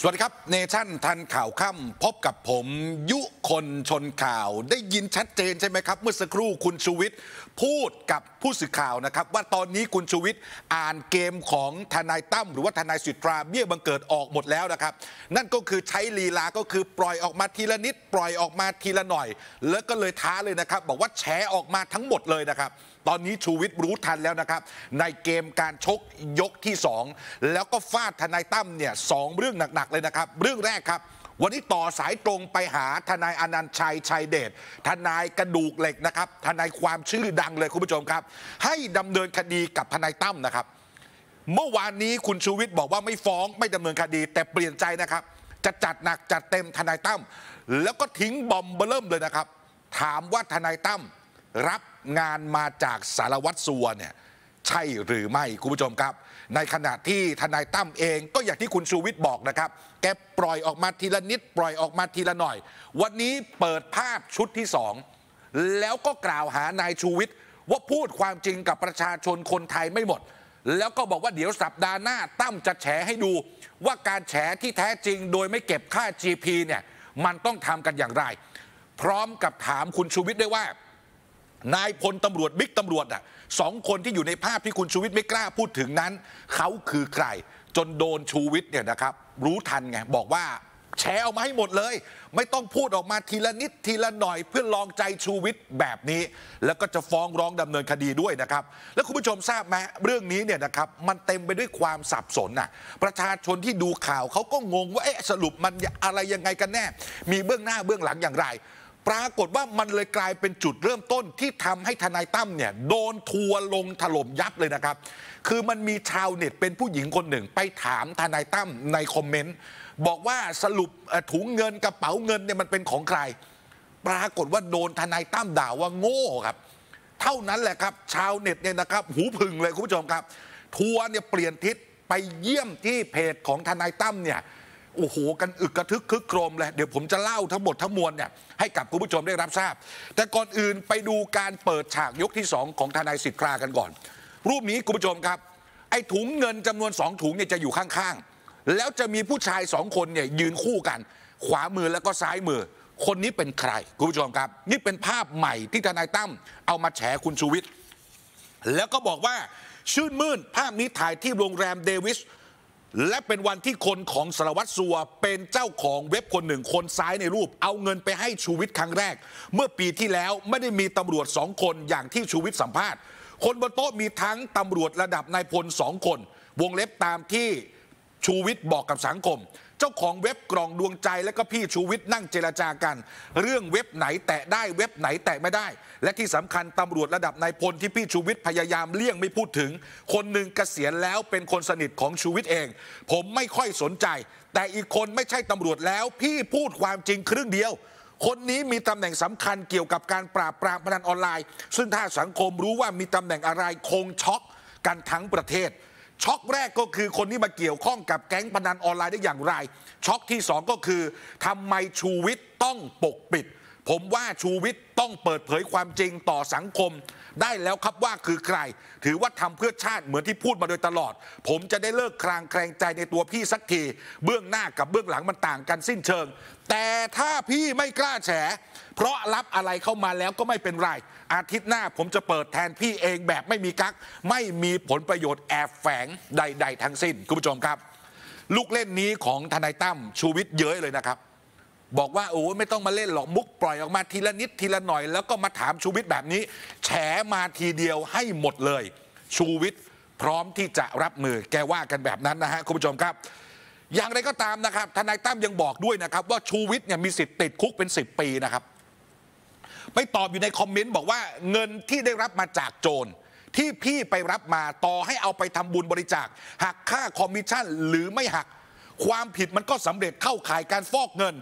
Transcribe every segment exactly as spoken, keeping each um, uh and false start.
สวัสดีครับเนชั่นทันข่าวค่ำพบกับผมยุคนชนข่าวได้ยินชัดเจนใช่ไหมครับเมื่อสักครู่คุณชูวิทย์พูดกับผู้สื่อข่าวนะครับว่าตอนนี้คุณชูวิทย์อ่านเกมของทนายตั้มหรือว่าทนายสิทธาเบี้ยบังเกิดออกหมดแล้วนะครับนั่นก็คือใช้ลีลาก็คือปล่อยออกมาทีละนิดปล่อยออกมาทีละหน่อยแล้วก็เลยท้าเลยนะครับบอกว่าแฉออกมาทั้งหมดเลยนะครับตอนนี้ชูวิทย์รู้ทันแล้วนะครับในเกมการชกยกที่สองแล้วก็ฟาดทนายตั้มเนี่ยสองเรื่องหนักเลยนะครับเรื่องแรกครับวันนี้ต่อสายตรงไปหาทนายอนันต์ชัยชัยเดชทนายกระดูกเหล็กนะครับทนายความชื่อดังเลยคุณผู้ชมครับให้ดำเนินคดีกับทนายตั้มนะครับเมื่อวานนี้คุณชูวิทย์บอกว่าไม่ฟ้องไม่ดำเนินคดีแต่เปลี่ยนใจนะครับจะจัดหนักจัดเต็มทนายตั้มแล้วก็ทิ้งบอมเบิ่มเลยนะครับถามว่าทนายตั้มรับงานมาจากสารวัตรสัวเนี่ยใช่หรือไม่คุณผู้ชมครับในขณะที่ทนายตั้มเองก็อย่างที่คุณชูวิทย์บอกนะครับแกปล่อยออกมาทีละนิดปล่อยออกมาทีละหน่อยวันนี้เปิดภาพชุดที่สองแล้วก็กล่าวหานายชูวิทย์ว่าพูดความจริงกับประชาชนคนไทยไม่หมดแล้วก็บอกว่าเดี๋ยวสัปดาห์หน้าตั้มจะแฉให้ดูว่าการแฉที่แท้จริงโดยไม่เก็บค่า จี พี เนี่ยมันต้องทำกันอย่างไรพร้อมกับถามคุณชูวิทย์ด้วยว่านายพลตำรวจบิ๊กตำรวจอ่ะสองคนที่อยู่ในภาพที่คุณชูวิทย์ไม่กล้าพูดถึงนั้นเขาคือใครจนโดนชูวิทย์เนี่ยนะครับรู้ทันไงบอกว่าแฉออกมาให้หมดเลยไม่ต้องพูดออกมาทีละนิดทีละหน่อยเพื่อลองใจชูวิทย์แบบนี้แล้วก็จะฟ้องร้องดำเนินคดีด้วยนะครับแล้วคุณผู้ชมทราบไหมเรื่องนี้เนี่ยนะครับมันเต็มไปด้วยความสับสนน่ะประชาชนที่ดูข่าวเขาก็งงว่าเอ๊ะสรุปมันอะไรยังไงกันแน่มีเบื้องหน้าเบื้องหลังอย่างไรปรากฏว่ามันเลยกลายเป็นจุดเริ่มต้นที่ทำให้ทนายตั้มเนี่ยโดนทัวลงถล่มยับเลยนะครับคือมันมีชาวเน็ตเป็นผู้หญิงคนหนึ่งไปถามทนายตั้มในคอมเมนต์บอกว่าสรุปถุงเงินกระเป๋าเงินเนี่ยมันเป็นของใครปรากฏว่าโดนทนายตั้มด่าว่าโง่ครับเท่านั้นแหละครับชาวเน็ตเนี่ยนะครับหูผึ่งเลยคุณผู้ชมครับทัวเนี่ยเปลี่ยนทิศไปเยี่ยมที่เพจของทนายตั้มเนี่ยโอ้โหกันอึกกระทึกคึกโครมเลยเดี๋ยวผมจะเล่าทั้งหมดทั้งมวลเนี่ยให้กับคุณผู้ชมได้รับทราบแต่ก่อนอื่นไปดูการเปิดฉากยกที่สองของทนายสิทธากันก่อนรูปนี้คุณผู้ชมครับไอ้ถุงเงินจำนวนสองถุงเนี่ยจะอยู่ข้างๆแล้วจะมีผู้ชายสองคนเนี่ยยืนคู่กันขวามือแล้วก็ซ้ายมือคนนี้เป็นใครคุณผู้ชมครับนี่เป็นภาพใหม่ที่ทนายตั้มเอามาแฉคุณชูวิทย์แล้วก็บอกว่าชื่นมื่นภาพนี้ถ่ายที่โรงแรมเดวิสและเป็นวันที่คนของสารวัตรสัวเป็นเจ้าของเว็บคนหนึ่งคนซ้ายในรูปเอาเงินไปให้ชูวิทย์ครั้งแรกเมื่อปีที่แล้วไม่ได้มีตำรวจสองคนอย่างที่ชูวิทย์สัมภาษณ์คนบนโต๊ะมีทั้งตำรวจระดับนายพลสองคนวงเล็บตามที่ชูวิทย์บอกกับสังคมเจ้าของเว็บกล่องดวงใจและก็พี่ชูวิทย์นั่งเจรจากันเรื่องเว็บไหนแตะได้เว็บไหนแตะไม่ได้และที่สำคัญตำรวจระดับนายพลที่พี่ชูวิทย์พยายามเลี่ยงไม่พูดถึงคนหนึ่งเกษียณแล้วเป็นคนสนิทของชูวิทย์เองผมไม่ค่อยสนใจแต่อีกคนไม่ใช่ตำรวจแล้วพี่พูดความจริงครึ่งเดียวคนนี้มีตำแหน่งสำคัญเกี่ยวกับการปราบปรามพนันออนไลน์ซึ่งถ้าสังคมรู้ว่ามีตำแหน่งอะไรคงช็อกกันทั้งประเทศช็อกแรกก็คือคนที่มาเกี่ยวข้องกับแก๊งพนันออนไลน์ได้อย่างไรช็อกที่สองก็คือทำไมชูวิทย์ต้องปกปิดผมว่าชูวิทย์ต้องเปิดเผยความจริงต่อสังคมได้แล้วครับว่าคือใครถือว่าทำเพื่อชาติเหมือนที่พูดมาโดยตลอดผมจะได้เลิกคลางแคลงใจในตัวพี่สักทีเบื้องหน้ากับเบื้องหลังมันต่างกันสิ้นเชิงแต่ถ้าพี่ไม่กล้าแฉเพราะรับอะไรเข้ามาแล้วก็ไม่เป็นไรอาทิตย์หน้าผมจะเปิดแทนพี่เองแบบไม่มีกั๊กไม่มีผลประโยชน์แอบแฝงใดๆทั้งสิ้นคุณผู้ชมครับลูกเล่นนี้ของทนายตั้มชูวิทย์เย้ยเลยนะครับบอกว่าโอ้ไม่ต้องมาเล่นหรอกมุกปล่อยออกมาทีละนิดทีละหน่อยแล้วก็มาถามชูวิทย์แบบนี้แฉมาทีเดียวให้หมดเลยชูวิทย์พร้อมที่จะรับมือแกว่ากันแบบนั้นนะฮะคุณผู้ชมครับอย่างไรก็ตามนะครับทนายตั้มยังบอกด้วยนะครับว่าชูวิทย์เนี่ยมีสิทธิ์ติดคุกเป็นสิบปีนะครับไปตอบอยู่ในคอมเมนต์บอกว่าเงินที่ได้รับมาจากโจรที่พี่ไปรับมาต่อให้เอาไปทำบุญบริจาคหักค่าคอมมิชชั่นหรือไม่หักความผิดมันก็สำเร็จเข้าข่ายการฟอกเงิน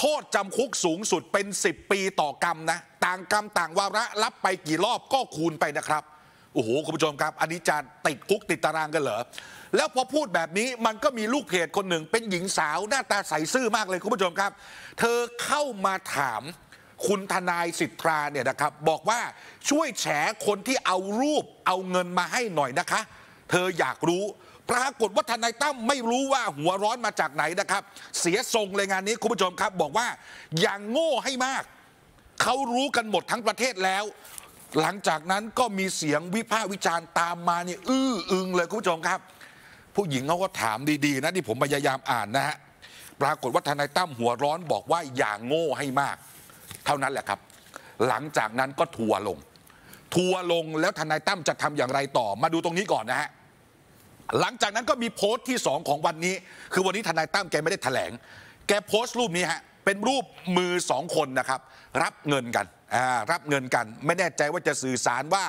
โทษจำคุกสูงสุดเป็นสิบปีต่อกรรมนะต่างกรรมต่างวาระรับไปกี่รอบก็คูณไปนะครับโอ้โหคุณผู้ชมครับอันนี้จะติดคุกติดตารางกันเหรอแล้วพอพูดแบบนี้มันก็มีลูกเพจคนหนึ่งเป็นหญิงสาวหน้าตาใสซื่อมากเลยคุณผู้ชมครับเธอเข้ามาถามคุณทนายสิทธาเนี่ยนะครับบอกว่าช่วยแฉคนที่เอารูปเอาเงินมาให้หน่อยนะคะเธออยากรู้ป ปรากฏว่าทนายตั้มไม่รู้ว่าหัวร้อนมาจากไหนนะครับเสียทรงเลยงานนี้คุณผู้ชมครับบอกว่าอย่างโง่ให้มากเขารู้กันหมดทั้งประเทศแล้วหลังจากนั้นก็มีเสียงวิพากษ์วิจารณ์ตามมาเนี่ยอื้ออึงเลยคุณผู้ชมครับผู้หญิงเขาก็ถามดีๆนะที่ผมพยายามอ่านนะฮะปรากฏว่าทนายตั้มหัวร้อนบอกว่าอย่างโง่ให้มากเท่านั้นแหละครับหลังจากนั้นก็ทัวลงทัวลงแล้วทนายตั้มจะทำอย่างไรต่อมาดูตรงนี้ก่อนนะฮะหลังจากนั้นก็มีโพสต์ที่สองของวันนี้คือวันนี้ทนายตั้มแกไม่ได้แถลงแกโพสต์รูปนี้ฮะเป็นรูปมือสองคนนะครับรับเงินกันรับเงินกันไม่แน่ใจว่าจะสื่อสารว่า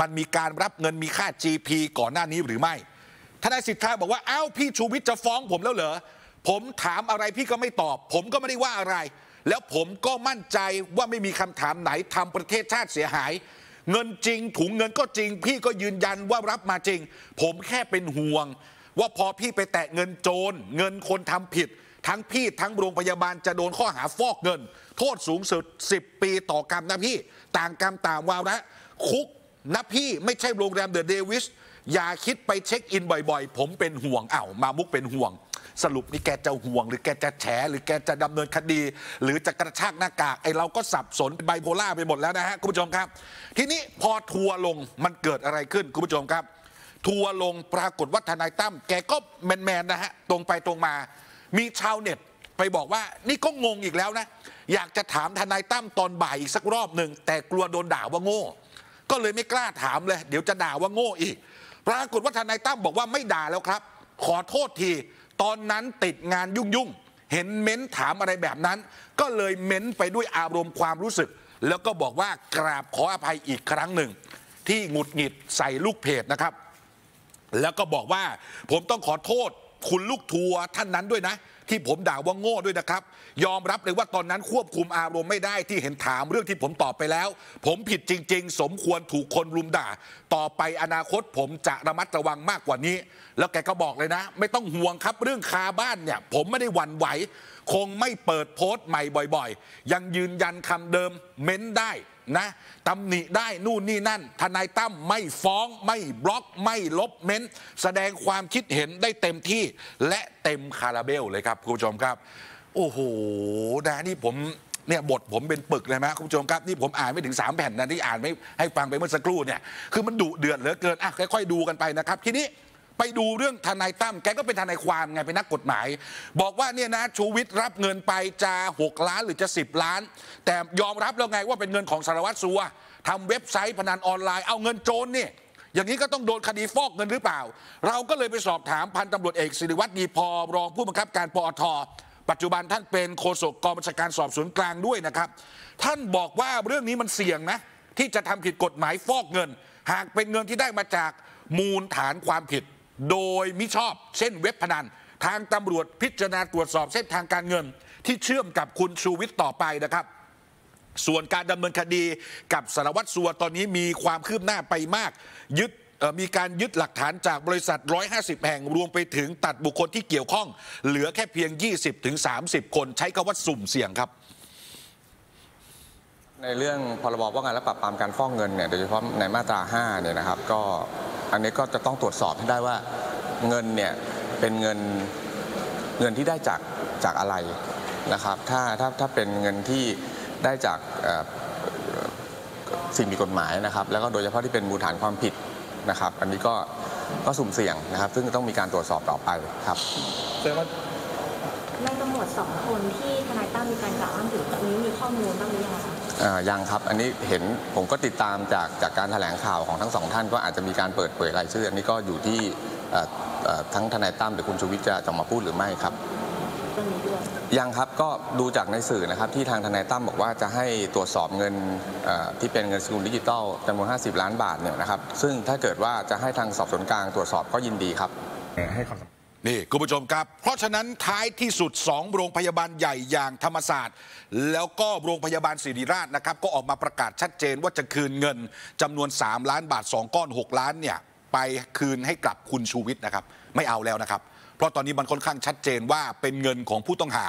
มันมีการรับเงินมีค่า จี พี ก่อนหน้านี้หรือไม่ทนายสิทธาบอกว่าอ้าวพี่ชูวิทย์จะฟ้องผมแล้วเหรอผมถามอะไรพี่ก็ไม่ตอบผมก็ไม่ได้ว่าอะไรแล้วผมก็มั่นใจว่าไม่มีคำถามไหนทำประเทศชาติเสียหายเงินจริงถุงเงินก็จริงพี่ก็ยืนยันว่ารับมาจริงผมแค่เป็นห่วงว่าพอพี่ไปแตะเงินโจรเงินคนทำผิดทั้งพี่ทั้งโรงพยาบาลจะโดนข้อหาฟอกเงินโทษสูงสุดสิบปีต่อกรรมนะพี่ต่างกรรมต่างวาระคุกนะพี่ไม่ใช่โรงแรมเดอะเดวิสอย่าคิดไปเช็คอินบ่อยๆผมเป็นห่วงเอ้ามามุกเป็นห่วงสรุปนี่แกจะห่วงหรือแกจะแฉหรือแกจะดำเนินคดีหรือจะกระชากหน้ากากไอ้เราก็สับสนเป็นไบโพล่าไปหมดแล้วนะฮะคุณผู้ชมครับทีนี้พอทัวลงมันเกิดอะไรขึ้นคุณผู้ชมครับทัวลงปรากฏว่าทนายตั้มแกก็แมนๆนะฮะตรงไปตรงมามีชาวเน็ตไปบอกว่านี่ก็งงอีกแล้วนะอยากจะถามทนายตั้มตอนบ่ายอีกสักรอบหนึ่งแต่กลัวโดนด่าว่าโง่ก็เลยไม่กล้าถามเลยเดี๋ยวจะด่าว่าโง่อีกปรากฏว่าทนายตั้มบอกว่าไม่ด่าแล้วครับขอโทษทีตอนนั้นติดงานยุ่งๆเห็นเม้นถามอะไรแบบนั้นก็เลยเม้นไปด้วยอารมณ์ความรู้สึกแล้วก็บอกว่ากราบขออภัยอีกครั้งหนึ่งที่หงุดหงิดใส่ลูกเพจนะครับแล้วก็บอกว่าผมต้องขอโทษคุณลูกทัวร์ท่านนั้นด้วยนะที่ผมด่าว่าโง่ด้วยนะครับยอมรับเลยว่าตอนนั้นควบคุมอารมณ์ไม่ได้ที่เห็นถามเรื่องที่ผมตอบไปแล้วผมผิดจริงๆสมควรถูกคนรุมด่าต่อไปอนาคตผมจะระมัดระวังมากกว่านี้แล้วแกก็บอกเลยนะไม่ต้องห่วงครับเรื่องคาบ้านเนี่ยผมไม่ได้หวั่นไหวคงไม่เปิดโพสต์ใหม่บ่อยๆยังยืนยันคำเดิมเม้นได้นะตำหนิได้นู่นนี่นั่นทนายตั้มไม่ฟ้องไม่บล็อกไม่ลบเม้นแสดงความคิดเห็นได้เต็มที่และเต็มคาราเบลเลยครับคุณผู้ชมครับโอ้โหนะนี่ผมเนี่ยบทผมเป็นปึกเลยนะคุณผู้ชมครับนี่ผมอ่านไม่ถึงสามแผ่นนะที่อ่านไม่ให้ฟังไปเมื่อสักครู่เนี่ยคือมันดุเดือดเหลือเกินอ่ะค่อยๆดูกันไปนะครับทีนี้ไปดูเรื่องทนายตั้มแกก็เป็นทนายความไงเป็นนักกฎหมายบอกว่าเนี่ยนะชูวิทย์รับเงินไปจะหกล้านหรือจะสิบล้านแต่ยอมรับแล้วไงว่าเป็นเงินของสารวัตรสัวทำเว็บไซต์พนันออนไลน์เอาเงินโจรนี่อย่างนี้ก็ต้องโดนคดีฟอกเงินหรือเปล่าเราก็เลยไปสอบถามพันตำรวจเอกศิริวัฒน์ดีพอรองผู้บังคับการปอท.ปัจจุบันท่านเป็นโฆษกกองบัญชาการสอบสวนกลางด้วยนะครับท่านบอกว่าเรื่องนี้มันเสี่ยงนะที่จะทำผิดกฎหมายฟอกเงินหากเป็นเงินที่ได้มาจากมูลฐานความผิดโดยมิชอบเช่นเว็บพนันทางตำรวจพิจารณาตรวจสอบเส้นทางการเงินที่เชื่อมกับคุณชูวิทย์ต่อไปนะครับส่วนการดำเนินคดีกับสารวัตรสัวตอนนี้มีความคืบหน้าไปมากยึดมีการยึดหลักฐานจากบริษัทหนึ่งร้อยห้าสิบแห่งรวมไปถึงตัดบุคคลที่เกี่ยวข้องเหลือแค่เพียง ยี่สิบถึงสามสิบ คนใช้คำว่าสุ่มเสี่ยงครับในเรื่องพรบว่าการและปราบปรามการฟอกเงินเนี่ยโดยเฉพาะในมาตราห้าเนี่ยนะครับก็อันนี้ก็จะต้องตรวจสอบให้ได้ว่าเงินเนี่ยเป็นเงินเงินที่ได้จากจากอะไรนะครับถ้าถ้าถ้าเป็นเงินที่ได้จากสิ่งผิดกฎหมายนะครับแล้วก็โดยเฉพาะที่เป็นมูลฐานความผิดนะครับอันนี้ก็ก็สุ่มเสี่ยงนะครับซึ่งต้องมีการตรวจสอบต่อไปครับในตำรวจสองคนที่ทนายตั้มมีการกล่าวอ้างถึงตรงนี้มีข้อมูลบ้างหรือยังยังครับอันนี้เห็นผมก็ติดตามจากจากการแถลงข่าวของทั้งสองท่านก็อาจจะมีการเปิดเผยรายชื่ออันนี้ก็อยู่ที่ทั้งทนายตั้มหรือคุณชูวิทย์จะออกมาพูดหรือไม่ครับยังครับก็ดูจากในสื่อนะครับที่ทางทนายตั้มบอกว่าจะให้ตรวจสอบเงินที่เป็นเงินสกุลดิจิทัลจำนวนห้าสิบล้านบาทเนี่ยนะครับซึ่งถ้าเกิดว่าจะให้ทางสอบสวนกลางตรวจสอบก็ยินดีครับให้ความสำคัญนี่คุณผู้ชมครับเพราะฉะนั้นท้ายที่สุดสองโรงพยาบาลใหญ่อย่างธรรมศาสตร์แล้วก็โรงพยาบาลศิริราชนะครับก็ออกมาประกาศชัดเจนว่าจะคืนเงินจำนวนสามล้านบาทสองก้อนหกล้านเนี่ยไปคืนให้กับคุณชูวิทย์นะครับไม่เอาแล้วนะครับ เพราะตอนนี้มันค่อนข้างชัดเจนว่าเป็นเงินของผู้ต้องหา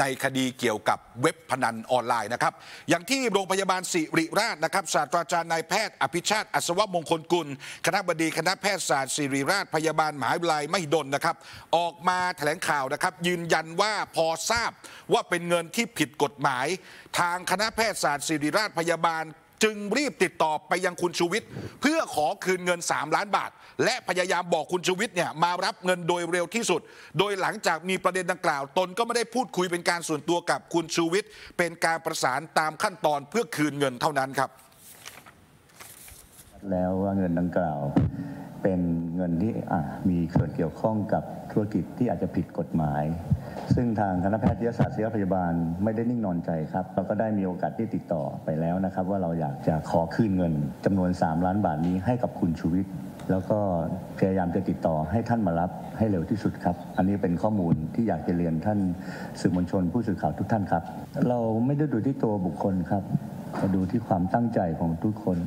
ในคดีเกี่ยวกับเว็บพนันออนไลน์นะครับอย่างที่โรงพยาบาลศิริราชนะครับศาสตราจารย์นายแพทย์อภิชาติอัศวมงคลกุลคณบดีคณะแพทยศาสตร์ศิริราชพยาบาลมหาวิทยาลัยมหิดลนะครับออกมาแถลงข่าวนะครับยืนยันว่าพอทราบว่าเป็นเงินที่ผิดกฎหมายทางคณะแพทยศาสตร์ศิริราชพยาบาลจึงรีบติดต่อไปยังคุณชูวิทย์เพื่อขอคืนเงินสามล้านบาทและพยายามบอกคุณชูวิทย์เนี่ยมารับเงินโดยเร็วที่สุดโดยหลังจากมีประเด็นดังกล่าวตนก็ไม่ได้พูดคุยเป็นการส่วนตัวกับคุณชูวิทย์เป็นการประสานตามขั้นตอนเพื่อคืนเงินเท่านั้นครับแล้วว่าเงินดังกล่าวเป็นเงินที่มีส่วนเกี่ยวข้องกับธุรกิจที่อาจจะผิดกฎหมายซึ่งทางคณะแพทยศาสตร์ศิริราชพยาบาลไม่ได้นิ่งนอนใจครับเราก็ได้มีโอกาสที่ติดต่อไปแล้วนะครับว่าเราอยากจะขอคืนเงินจำนวนสามล้านบาทนี้ให้กับคุณชูวิทย์แล้วก็พยายามจะติดต่อให้ท่านมารับให้เร็วที่สุดครับอันนี้เป็นข้อมูลที่อยากจะเรียนท่านสื่อมวลชนผู้สื่อข่าวทุกท่านครับเราไม่ได้ดูที่ตัวบุคคลครับเราดูที่ความตั้งใจของทุกคน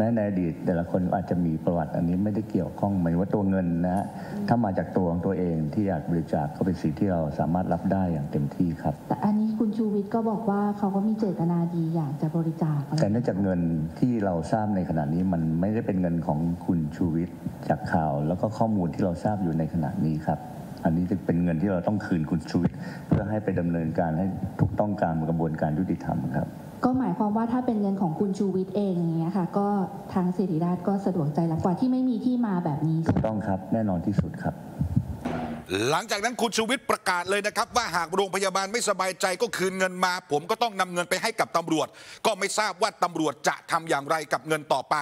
แม้ในอดีตแต่ละคนอาจจะมีประวัติอันนี้ไม่ได้เกี่ยวข้องหมายว่าตัวเงินนะฮะถ้ามาจากตัวของตัวเองที่อยากบริจาคก็เป็นสิ่งที่เราสามารถรับได้อย่างเต็มที่ครับแต่อันนี้คุณชูวิทย์ก็บอกว่าเขาก็มีเจตนาดีอยากจะบริจาคแต่เนื่องจากเงินที่เราทราบในขณะนี้มันไม่ได้เป็นเงินของคุณชูวิทย์จากข่าวแล้วก็ข้อมูลที่เราทราบอยู่ในขณะนี้ครับอันนี้จะเป็นเงินที่เราต้องคืนคุณชูวิทย์เพื่อให้ไปดำเนินการให้ถูกต้องตามกระบวนการยุติธรรมครับก็หมายความว่าถ้าเป็นเงินของคุณชูวิทย์เองอย่างเงี้ยค่ะก็ทางศิริราชก็สะดวกใจกว่าที่ไม่มีที่มาแบบนี้ถูกต้องครับแน่นอนที่สุดครับหลังจากนั้นคุณชูวิทย์ประกาศเลยนะครับว่าหากโรงพยาบาลไม่สบายใจก็คืนเงินมาผมก็ต้องนำเงินไปให้กับตำรวจก็ไม่ทราบว่าตำรวจจะทำอย่างไรกับเงินต่อไป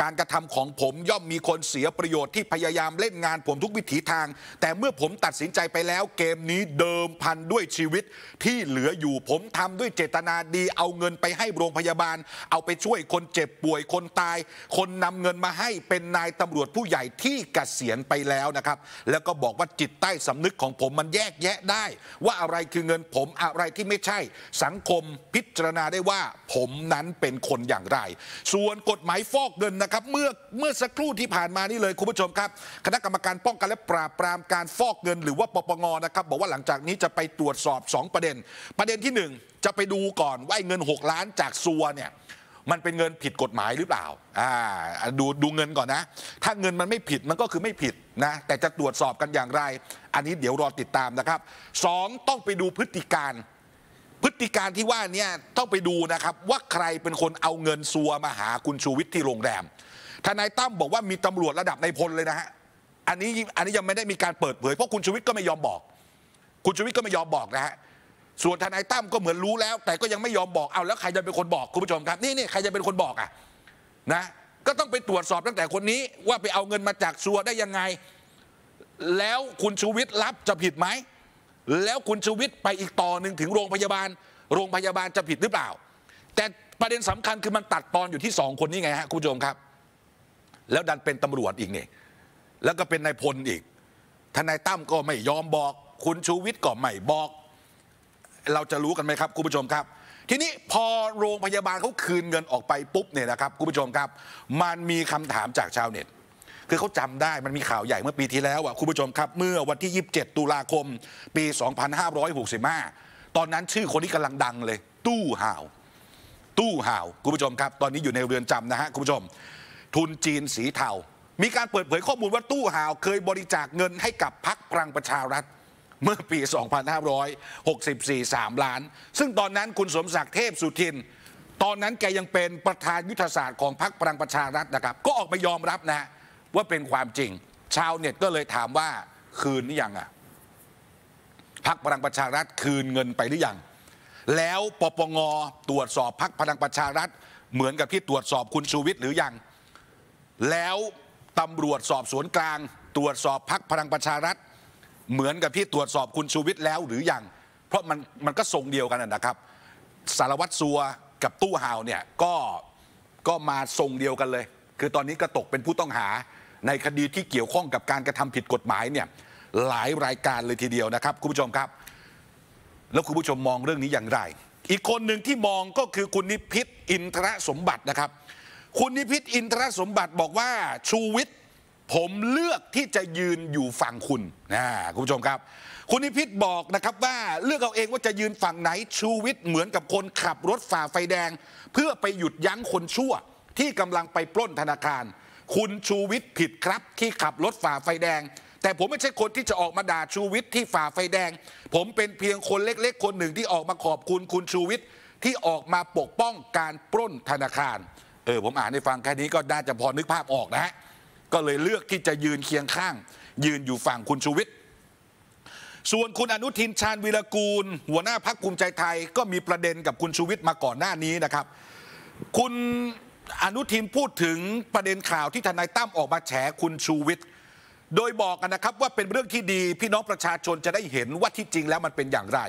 การกระทำของผมย่อมมีคนเสียประโยชน์ที่พยายามเล่นงานผมทุกวิถีทางแต่เมื่อผมตัดสินใจไปแล้วเกมนี้เดิมพันด้วยชีวิตที่เหลืออยู่ผมทำด้วยเจตนาดีเอาเงินไปให้โรงพยาบาลเอาไปช่วยคนเจ็บป่วยคนตายคนนำเงินมาให้เป็นนายตำรวจผู้ใหญ่ที่เกษียณไปแล้วนะครับแล้วก็บอกว่าจิตใต้สำนึกของผมมันแยกแยะได้ว่าอะไรคือเงินผมอะไรที่ไม่ใช่สังคมพิจารณาได้ว่าผมนั้นเป็นคนอย่างไรส่วนกฎหมายฟอกเงินนะครับเมื่อเมื่อสักครู่ที่ผ่านมานี่เลยคุณผู้ชมครับคณะกรรมการป้องกันและปราบปรามการฟอกเงินหรือว่าปปงนะครับบอกว่าหลังจากนี้จะไปตรวจสอบสองประเด็นประเด็นที่หนึ่งจะไปดูก่อนว่าเงินหกล้านจากซัวเนี่ยมันเป็นเงินผิดกฎหมายหรือเปล่าอ่าดูดูเงินก่อนนะถ้าเงินมันไม่ผิดมันก็คือไม่ผิดนะแต่จะตรวจสอบกันอย่างไรอันนี้เดี๋ยวรอติดตามนะครับสองต้องไปดูพฤติการพฤติการที่ว่านี้ต้องไปดูนะครับว่าใครเป็นคนเอาเงินซัวมาหาคุณชูวิทย์ที่โรงแรมทนายตั้มบอกว่ามีตำรวจระดับนายพลเลยนะฮะอันนี้อันนี้ยังไม่ได้มีการเปิดเผยเพราะคุณชูวิทย์ก็ไม่ยอมบอกคุณชูวิทย์ก็ไม่ยอมบอกนะฮะส่วนทนายตั้มก็เหมือนรู้แล้วแต่ก็ยังไม่ยอมบอกเอาแล้วใครจะเป็นคนบอกคุณผู้ชมครับนี่นี่ใครจะเป็นคนบอกอ่ะนะก็ต้องไปตรวจสอบตั้งแต่คนนี้ว่าไปเอาเงินมาจากซัวได้ยังไงแล้วคุณชูวิทย์รับจะผิดไหมแล้วคุณชูวิทย์ไปอีกต่อหนึ่งถึงโรงพยาบาลโรงพยาบาลจะผิดหรือเปล่าแต่ประเด็นสำคัญคือมันตัดตอนอยู่ที่สองคนนี้ไงฮะคุณผู้ชมครับแล้วดันเป็นตำรวจอีกนี่แล้วก็เป็นนายพลอีกทนายตั้มก็ไม่ยอมบอกคุณชูวิทย์ก็ไม่บอกเราจะรู้กันไหมครับคุณผู้ชมครับทีนี้พอโรงพยาบาลเขาคืนเงินออกไปปุ๊บเนี่ยนะครับคุณผู้ชมครับมันมีคำถามจากชาวเน็ตคือเขาจำได้มันมีข่าวใหญ่เมื่อปีที่แล้วอ่ะคุณผู้ชมครับเมื่อวันที่ยี่สิบเจ็ดตุลาคมปีสองพันห้าร้อยหกสิบห้าตอนนั้นชื่อคนนี้กำลังดังเลยตู้ห่าวตู้ห่าวคุณผู้ชมครับตอนนี้อยู่ในเรือนจำนะฮะคุณผู้ชมทุนจีนสีเทามีการเปิดเผยข้อมูลว่าตู้ห่าวเคยบริจาคเงินให้กับพรรคพลังประชารัฐเมื่อปี สองพันห้าร้อยหกสิบสี่ สามล้านซึ่งตอนนั้นคุณสมศักดิ์เทพสุทินตอนนั้นแกยังเป็นประธานยุทธศาสตร์ของพรรคพลังประชารัฐนะครับก็ออกมายอมรับนะว่าเป็นความจริงชาวเน็ตก็เลยถามว่าคืนหรือยังอ่ะพรรคพลังประชารัฐคืนเงินไปหรือยังแล้วปปงตรวจสอบพรรคพลังประชารัฐเหมือนกับที่ตรวจสอบคุณชูวิทย์หรือยังแล้วตำรวจสอบสวนกลางตรวจสอบพรรคพลังประชารัฐเหมือนกับที่ตรวจสอบคุณชูวิทย์แล้วหรือยังเพราะมันมันก็ทรงเดียวกันนะครับสารวัตรซัวกับตู้ห่าวเนี่ยก็ก็มาทรงเดียวกันเลยคือตอนนี้ก็ตกเป็นผู้ต้องหาในคดีที่เกี่ยวข้องกับการกระทำผิดกฎหมายเนี่ยหลายรายการเลยทีเดียวนะครับคุณผู้ชมครับแล้วคุณผู้ชมมองเรื่องนี้อย่างไรอีกคนหนึ่งที่มองก็คือคุณนิพิษอินทรสมบัตินะครับคุณนิพิษอินทรสมบัติบอกว่าชูวิทย์ ผมเลือกที่จะยืนอยู่ฝั่งคุณนะคุณผู้ชมครับคุณนิพิษบอกนะครับว่าเลือกเอาเองว่าจะยืนฝั่งไหนชูวิทย์เหมือนกับคนขับรถฝ่าไฟแดงเพื่อไปหยุดยั้งคนชั่วที่กำลังไปปล้นธนาคารคุณชูวิทย์ผิดครับที่ขับรถฝ่าไฟแดงแต่ผมไม่ใช่คนที่จะออกมาด่าชูวิทย์ที่ฝ่าไฟแดงผมเป็นเพียงคนเล็กๆคนหนึ่งที่ออกมาขอบคุณคุณชูวิทย์ที่ออกมาปกป้องการปล้นธนาคารเออผมอ่านให้ฟังแค่นี้ก็น่าจะพอนึกภาพออกนะฮะก็เลยเลือกที่จะยืนเคียงข้างยืนอยู่ฝั่งคุณชูวิทย์ส่วนคุณอนุทินชาญวีรกูลหัวหน้าพรรคภูมิใจไทยก็มีประเด็นกับคุณชูวิทย์มาก่อนหน้านี้นะครับคุณอนุทินพูดถึงประเด็นข่าวที่ทนายตั้มออกมาแฉคุณชูวิทย์โดยบอกกันนะครับว่าเป็นเรื่องที่ดีพี่น้องประชาชนจะได้เห็นว่าที่จริงแล้วมันเป็นอย่างไร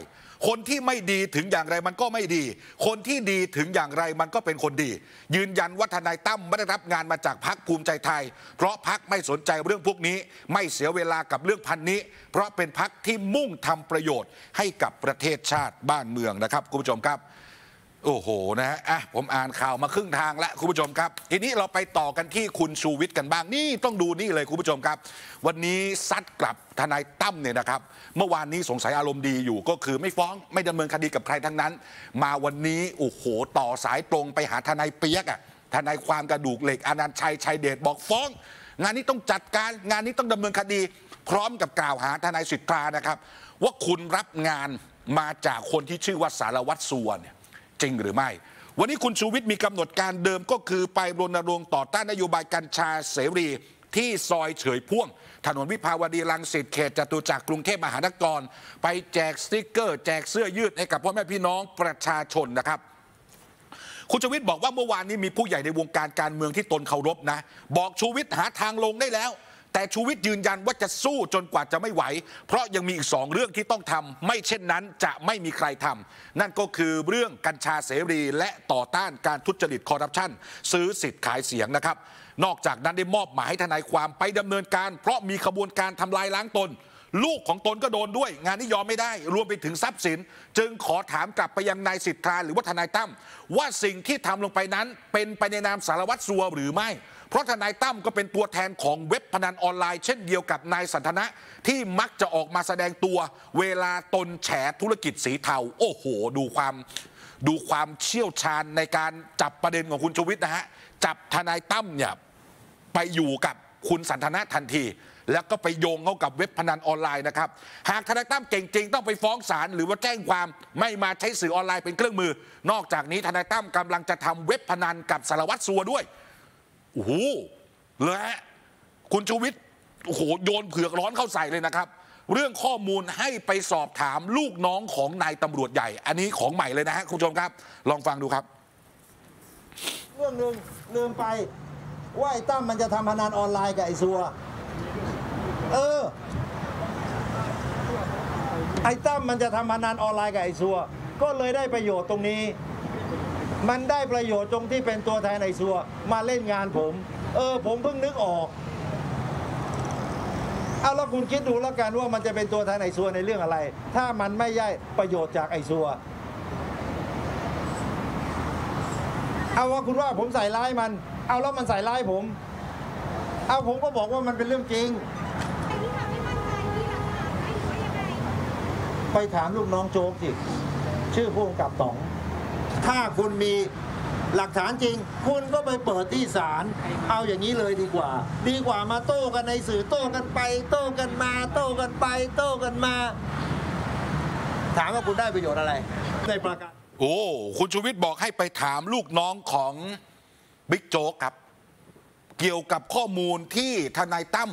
คนที่ไม่ดีถึงอย่างไรมันก็ไม่ดีคนที่ดีถึงอย่างไรมันก็เป็นคนดียืนยันว่าทนายตั้มไม่ได้รับงานมาจากพรรคภูมิใจไทยเพราะพรรคไม่สนใจเรื่องพวกนี้ไม่เสียเวลากับเรื่องพันนี้เพราะเป็นพรรคที่มุ่งทำประโยชน์ให้กับประเทศชาติบ้านเมืองนะครับคุณผู้ชมครับโอ้โหนะฮะอ่ะผมอ่านข่าวมาครึ่งทางแล้วคุณผู้ชมครับทีนี้เราไปต่อกันที่คุณชูวิทย์กันบ้างนี่ต้องดูนี่เลยคุณผู้ชมครับวันนี้ซัดกลับทนายตั้มเนี่ยนะครับเมื่อวานนี้สงสัยอารมณ์ดีอยู่ก็คือไม่ฟ้องไม่ดำเนินคดีกับใครทั้งนั้นมาวันนี้โอ้โหต่อสายตรงไปหาทนายเปียกอ่ะทนายความกระดูกเหล็กอนันต์ชัยชัยเดชบอกฟ้องงานนี้ต้องจัดการงานนี้ต้องดำเนินคดีพร้อมกับกล่าวหาทนายสิทธานะครับว่าคุณรับงานมาจากคนที่ชื่อว่าสารวัตรสัวเนี่ยจริงหรือไม่วันนี้คุณชูวิทย์มีกำหนดการเดิมก็คือไปรณรงค์ต่อต้านนโยบายกัญชาเสรีที่ซอยเฉยพ่วงถนนวิภาวดีรังสิตเขตจตุจักรกรุงเทพมหานครไปแจกสติ๊กเกอร์แจกเสื้อยืดให้กับพ่อแม่พี่น้องประชาชนนะครับคุณชูวิทย์บอกว่าเมื่อวานนี้มีผู้ใหญ่ในวงการการเมืองที่ตนเคารพนะบอกชูวิทย์หาทางลงได้แล้วแต่ชูวิทย์ยืนยันว่าจะสู้จนกว่าจะไม่ไหวเพราะยังมีอีกสองเรื่องที่ต้องทำไม่เช่นนั้นจะไม่มีใครทำนั่นก็คือเรื่องกัญชาเสรีและต่อต้านการทุจริตคอร์รัปชันซื้อสิทธิ์ขายเสียงนะครับนอกจากนั้นได้มอบหมายให้ทนายความไปดำเนินการเพราะมีขบวนการทำลายล้างตนลูกของตนก็โดนด้วยงานนี้ยอมไม่ได้รวมไปถึงทรัพย์สินจึงขอถามกลับไปยังนายสิทธาหรือว่าทนายตั้มว่าสิ่งที่ทำลงไปนั้นเป็นไปในนามสารวัตรสัวหรือไม่เพราะทนายตั้มก็เป็นตัวแทนของเว็บพนันออนไลน์เช่นเดียวกับนายสันทนะที่มักจะออกมาแสดงตัวเวลาตนแฉธุรกิจสีเทาโอ้โหดูความดูความเชี่ยวชาญในการจับประเด็นของคุณชูวิทย์นะฮะจับทนายตั้มเนี่ยไปอยู่กับคุณสันทนะทันทีแล้วก็ไปโยงเข้ากับเว็บพนันออนไลน์นะครับหากทนายตั้มเก่งจริงต้องไปฟ้องศาลหรือว่าแจ้งความไม่มาใช้สื่อออนไลน์เป็นเครื่องมือนอกจากนี้ทนายตั้มกำลังจะทำเว็บพนันกับสารวัตรสัวด้วยโอ้โหเลยฮะคุณชูวิทย์โอ้โหโยนเผือกร้อนเข้าใส่เลยนะครับเรื่องข้อมูลให้ไปสอบถามลูกน้องของนายตำรวจใหญ่อันนี้ของใหม่เลยนะฮะคุณผู้ชมครับลองฟังดูครับเรื่องลืมลืมไปว่าไอ้ตั้มมันจะทำพนันออนไลน์กับไอ้สัวเออไอ้ตั้มมันจะทำพนันออนไลน์กับไอ้สัวก็เลยได้ประโยชน์ตรงนี้มันได้ประโยชน์ตรงที่เป็นตัวแทนไอ้สัวมาเล่นงานผมเออผมเพิ่งนึกออกเอาแล้วคุณคิดดูแล้วกันว่ามันจะเป็นตัวแทนไอ้สัวในเรื่องอะไรถ้ามันไม่ได้ประโยชน์จากไอ้สัวเอาว่าคุณว่าผมใส่ร้ายมันเอาแล้วมันใส่ร้ายผมเอาผมก็บอกว่ามันเป็นเรื่องจริงไปถามลูกน้องโจ๊กสิชื่อผู้กำกับต๋องถ้าคุณมีหลักฐานจริงคุณก็ไปเปิดที่ศาลเอาอย่างนี้เลยดีกว่าดีกว่ามาโต้กันในสื่อโต้กันไปโต้กันมาโต้กันไปโต้กันมาถามว่าคุณได้ประโยชน์อะไรในประการโอ้คุณชูวิทย์บอกให้ไปถามลูกน้องของบิ๊กโจ๊กครับเกี่ยวกับข้อมูลที่ทนายตั้ม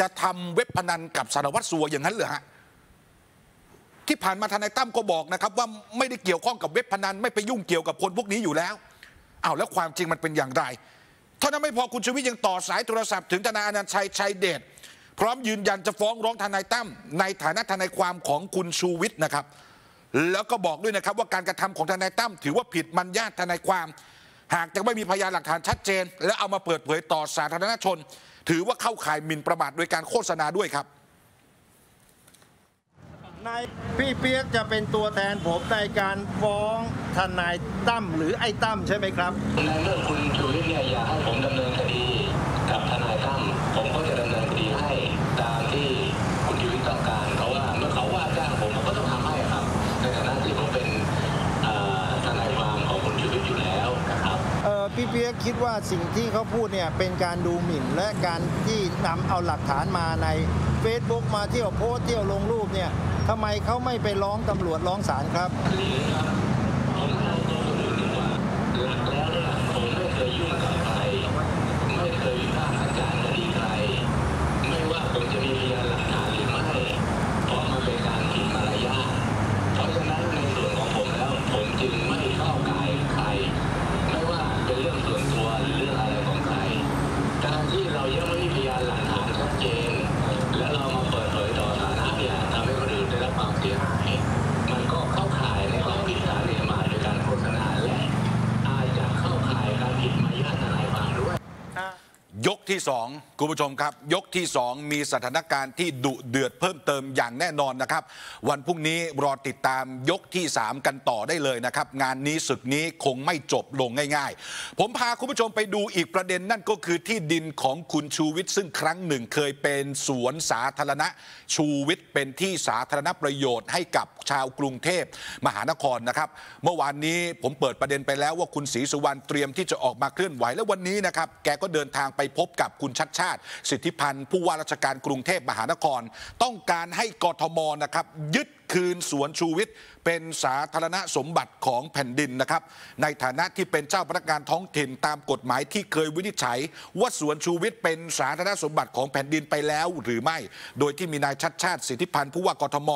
จะทำเว็บพนันกับสารวัตรสัวอย่างนั้นเหรอฮะที่ผ่านมาทนายตั้มก็บอกนะครับว่าไม่ได้เกี่ยวข้องกับเว็บพนันไม่ไปยุ่งเกี่ยวกับคนพวกนี้อยู่แล้วอ้าวแล้วความจริงมันเป็นอย่างไรเท่านั้นไม่พอคุณชูวิทย์ยังต่อสายโทรศัพท์ถึงทนายอนันต์ชัยชัยเดชพร้อมยืนยันจะฟ้องร้องทนายตั้มในฐานะทนายความของคุณชูวิทย์นะครับแล้วก็บอกด้วยนะครับว่าการกระทำของทนายตั้มถือว่าผิดมัญญาทนายความหากยังไม่มีพยานหลักฐานชัดเจนและเอามาเปิดเผยต่อสาธารณชนถือว่าเข้าข่ายหมิ่นประมาทโดยการโฆษณาด้วยครับนายพี่เปียกจะเป็นตัวแทนผมในการฟ้องทนายตั้มหรือไอ้ตั้มใช่ไหมครับในเรื่องคุณชูวิทย์เนี่ยอยากให้ผมดำเนินคดีกับทนายตั้มผมก็จะ คิดว่าสิ่งที่เขาพูดเนี่ยเป็นการดูหมิ่นและการที่นำเอาหลักฐานมาใน เฟซบุ๊ก มาเที่ยวโพสเที่ยวลงรูปเนี่ยทำไมเขาไม่ไปร้องตำรวจร้องศาลครับยกที่สองคุณผู้ชมครับยกที่สองมีสถานการณ์ที่ดุเดือดเพิ่มเติมอย่างแน่นอนนะครับวันพรุ่งนี้รอติดตามยกที่สามกันต่อได้เลยนะครับงานนี้ศึกนี้คงไม่จบลงง่ายๆผมพาคุณผู้ชมไปดูอีกประเด็นนั่นก็คือที่ดินของคุณชูวิทย์ซึ่งครั้งหนึ่งเคยเป็นสวนสาธารณะชูวิทย์เป็นที่สาธารณประโยชน์ให้กับชาวกรุงเทพมหานครนะครับเมื่อวานนี้ผมเปิดประเด็นไปแล้วว่าคุณศรีสุวรรณเตรียมที่จะออกมาเคลื่อนไหวและวันนี้นะครับแกก็เดินทางไปพบกับคุณชัดชาติสิทธิพันธ์ผู้ว่าราชการกรุงเทพมหานครต้องการให้กทมนะครับยึดคืนสวนชูวิทย์เป็นสาธารณสมบัติของแผ่นดินนะครับในฐานะที่เป็นเจ้าพนักงานท้องถิ่นตามกฎหมายที่เคยวินิจฉัยว่าสวนชูวิทย์เป็นสาธารณสมบัติของแผ่นดินไปแล้วหรือไม่โดยที่มีนายชัดชาติสิทธิพันธ์ผู้ว่ากทม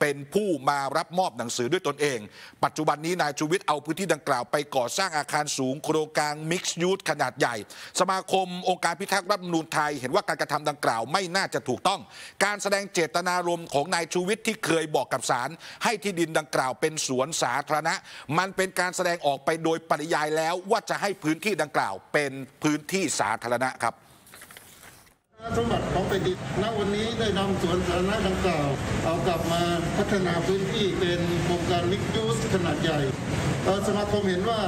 เป็นผู้มารับมอบหนังสือด้วยตนเองปัจจุบันนี้นายชูวิทย์เอาพื้นที่ดังกล่าวไปก่อสร้างอาคารสูงโครงการมิกซ์ยูสขนาดใหญ่สมาคมองค์การพิทักษ์รัฐธรรมนูญไทยเห็นว่าการกระทำดังกล่าวไม่น่าจะถูกต้องการแสดงเจตนารมณ์ของนายชูวิทย์ที่เคยบอกกับศาลให้ที่ดินดังกล่าวเป็นสวนสาธารณะมันเป็นการแสดงออกไปโดยปริยายแล้วว่าจะให้พื้นที่ดังกล่าวเป็นพื้นที่สาธารณะครับสมบัติของแผ่นดิน ณ วันนี้ได้นำสวนสาธารณะดังกล่าวเอากลับมาพัฒนาพื้นที่เป็นโครงการมิกซ์ยูสขนาดใหญ่สมาคมเห็นว่า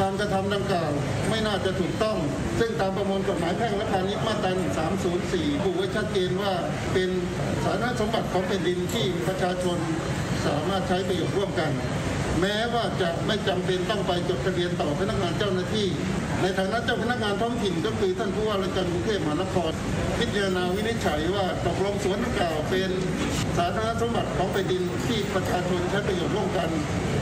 การกระทำดังกล่าวไม่น่าจะถูกต้องซึ่งตามประมวลกฎหมายแพ่งและพาณิชย์มาตรา หนึ่งสามศูนย์สี่ ผู้ไว้ชัดเจนว่าเป็นสาธารณสมบัติของแผ่นดินที่ประชาชนสามารถใช้ประโยชน์ร่วมกันแม้ว่าจะไม่จำเป็นต้องไปจดทะเบียนต่อพนักงานเจ้าหน้าที่ในฐานะเจ้าพนักงานท้องถิ่นก็คือท่านผู้ว่าราชการกรุงเทพมหานครพิจารณาวินิจฉัยว่าตกลงสวนดังกล่าวเป็นสาธารณสมบัติของแผ่นดินที่ประชาชนใช้ประโยชน์ร่วมกัน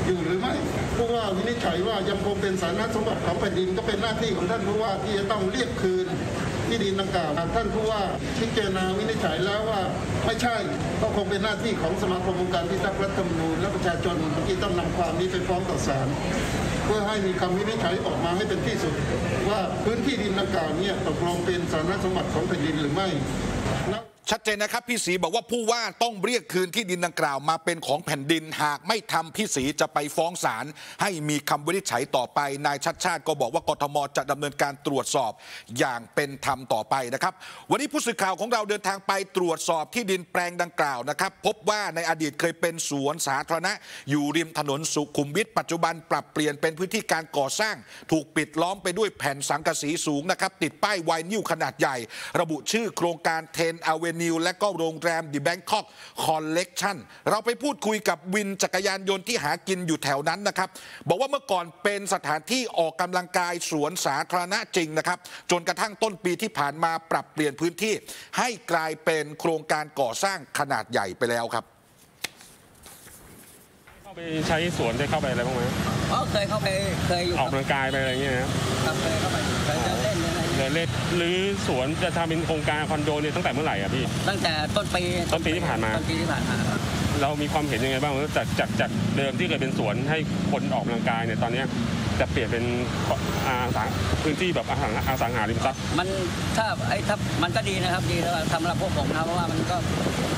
อยู่หรือไม่ผู้ว่าวินิจฉัยว่ายังคงเป็นสาธารณสมบัติของแผ่นดินก็เป็นหน้าที่ของท่านผู้ว่าที่จะต้องเรียกคืนที่ดินดังกล่าวท่านผู้ว่าพิจารณาวินิจฉัยแล้วว่าไม่ใช่ก็คงเป็นหน้าที่ของสมาคมองค์การพิทักษ์รัฐธรรมนูญและประชาชนที่ต้องนำความนี้ไปฟ้องต่อศาลเพื่อให้มีคำวินิจฉัยออกมาให้เป็นที่สุดว่าพื้นที่ดินดังกล่าวนี้ตกลงเป็นสาธารณสมบัติของแผ่นดินหรือไม่ชัดเจนนะครับพี่ศรีบอกว่าผู้ว่าต้องเรียกคืนที่ดินดังกล่าวมาเป็นของแผ่นดินหากไม่ทำพี่ศรีจะไปฟ้องศาลให้มีคำวินิจฉัยต่อไปนายชัดชาติก็บอกว่ากทม.จะดำเนินการตรวจสอบอย่างเป็นธรรมต่อไปนะครับวันนี้ผู้สื่อข่าวของเราเดินทางไปตรวจสอบที่ดินแปลงดังกล่าวนะครับพบว่าในอดีตเคยเป็นสวนสาธารณะอยู่ริมถนนสุขุมวิทปัจจุบันปรับเปลี่ยนเป็นพื้นที่การก่อสร้างถูกปิดล้อมไปด้วยแผ่นสังกะสีสูงนะครับติดป้ายไวนิลขนาดใหญ่ระบุชื่อโครงการเทนอเวนิวและก็โรงแรม The Bangkok Collection เราไปพูดคุยกับวินจักรยานยนต์ที่หากินอยู่แถวนั้นนะครับบอกว่าเมื่อก่อนเป็นสถานที่ออกกำลังกายสวนสาธารณะจริงนะครับจนกระทั่งต้นปีที่ผ่านมาปรับเปลี่ยนพื้นที่ให้กลายเป็นโครงการก่อสร้างขนาดใหญ่ไปแล้วครับเข้าไปใช้สวนได้เข้าไปอะไรบ้างไหมอ๋อเคยเข้าไปเคยออกกำลังกายไปอะไรอย่างเงี้ยครับเคยเข้าไปเคยเดินเล่นเล็กหรือสวนจะทำเป็นโครงการคอนโดเนี่ยตั้งแต่เมื่อไหร่อ่ะพี่ตั้งแต่ต้นปีต้นปีที่ผ่านมาต้นปีที่ผ่านมาเรามีความเห็นยังไงบ้างจากจากจากเดิมที่เคยเป็นสวนให้คนออกกำลังกายเนี่ยตอนนี้จะเปลี่ยนเป็นอาสังพื้นที่แบบอาสังอาสังหาริมทรัพย์มันถ้าไอ้ถ้ามันก็ดีนะครับดีแล้วทำรับพวกผมนะเพราะว่ามันก็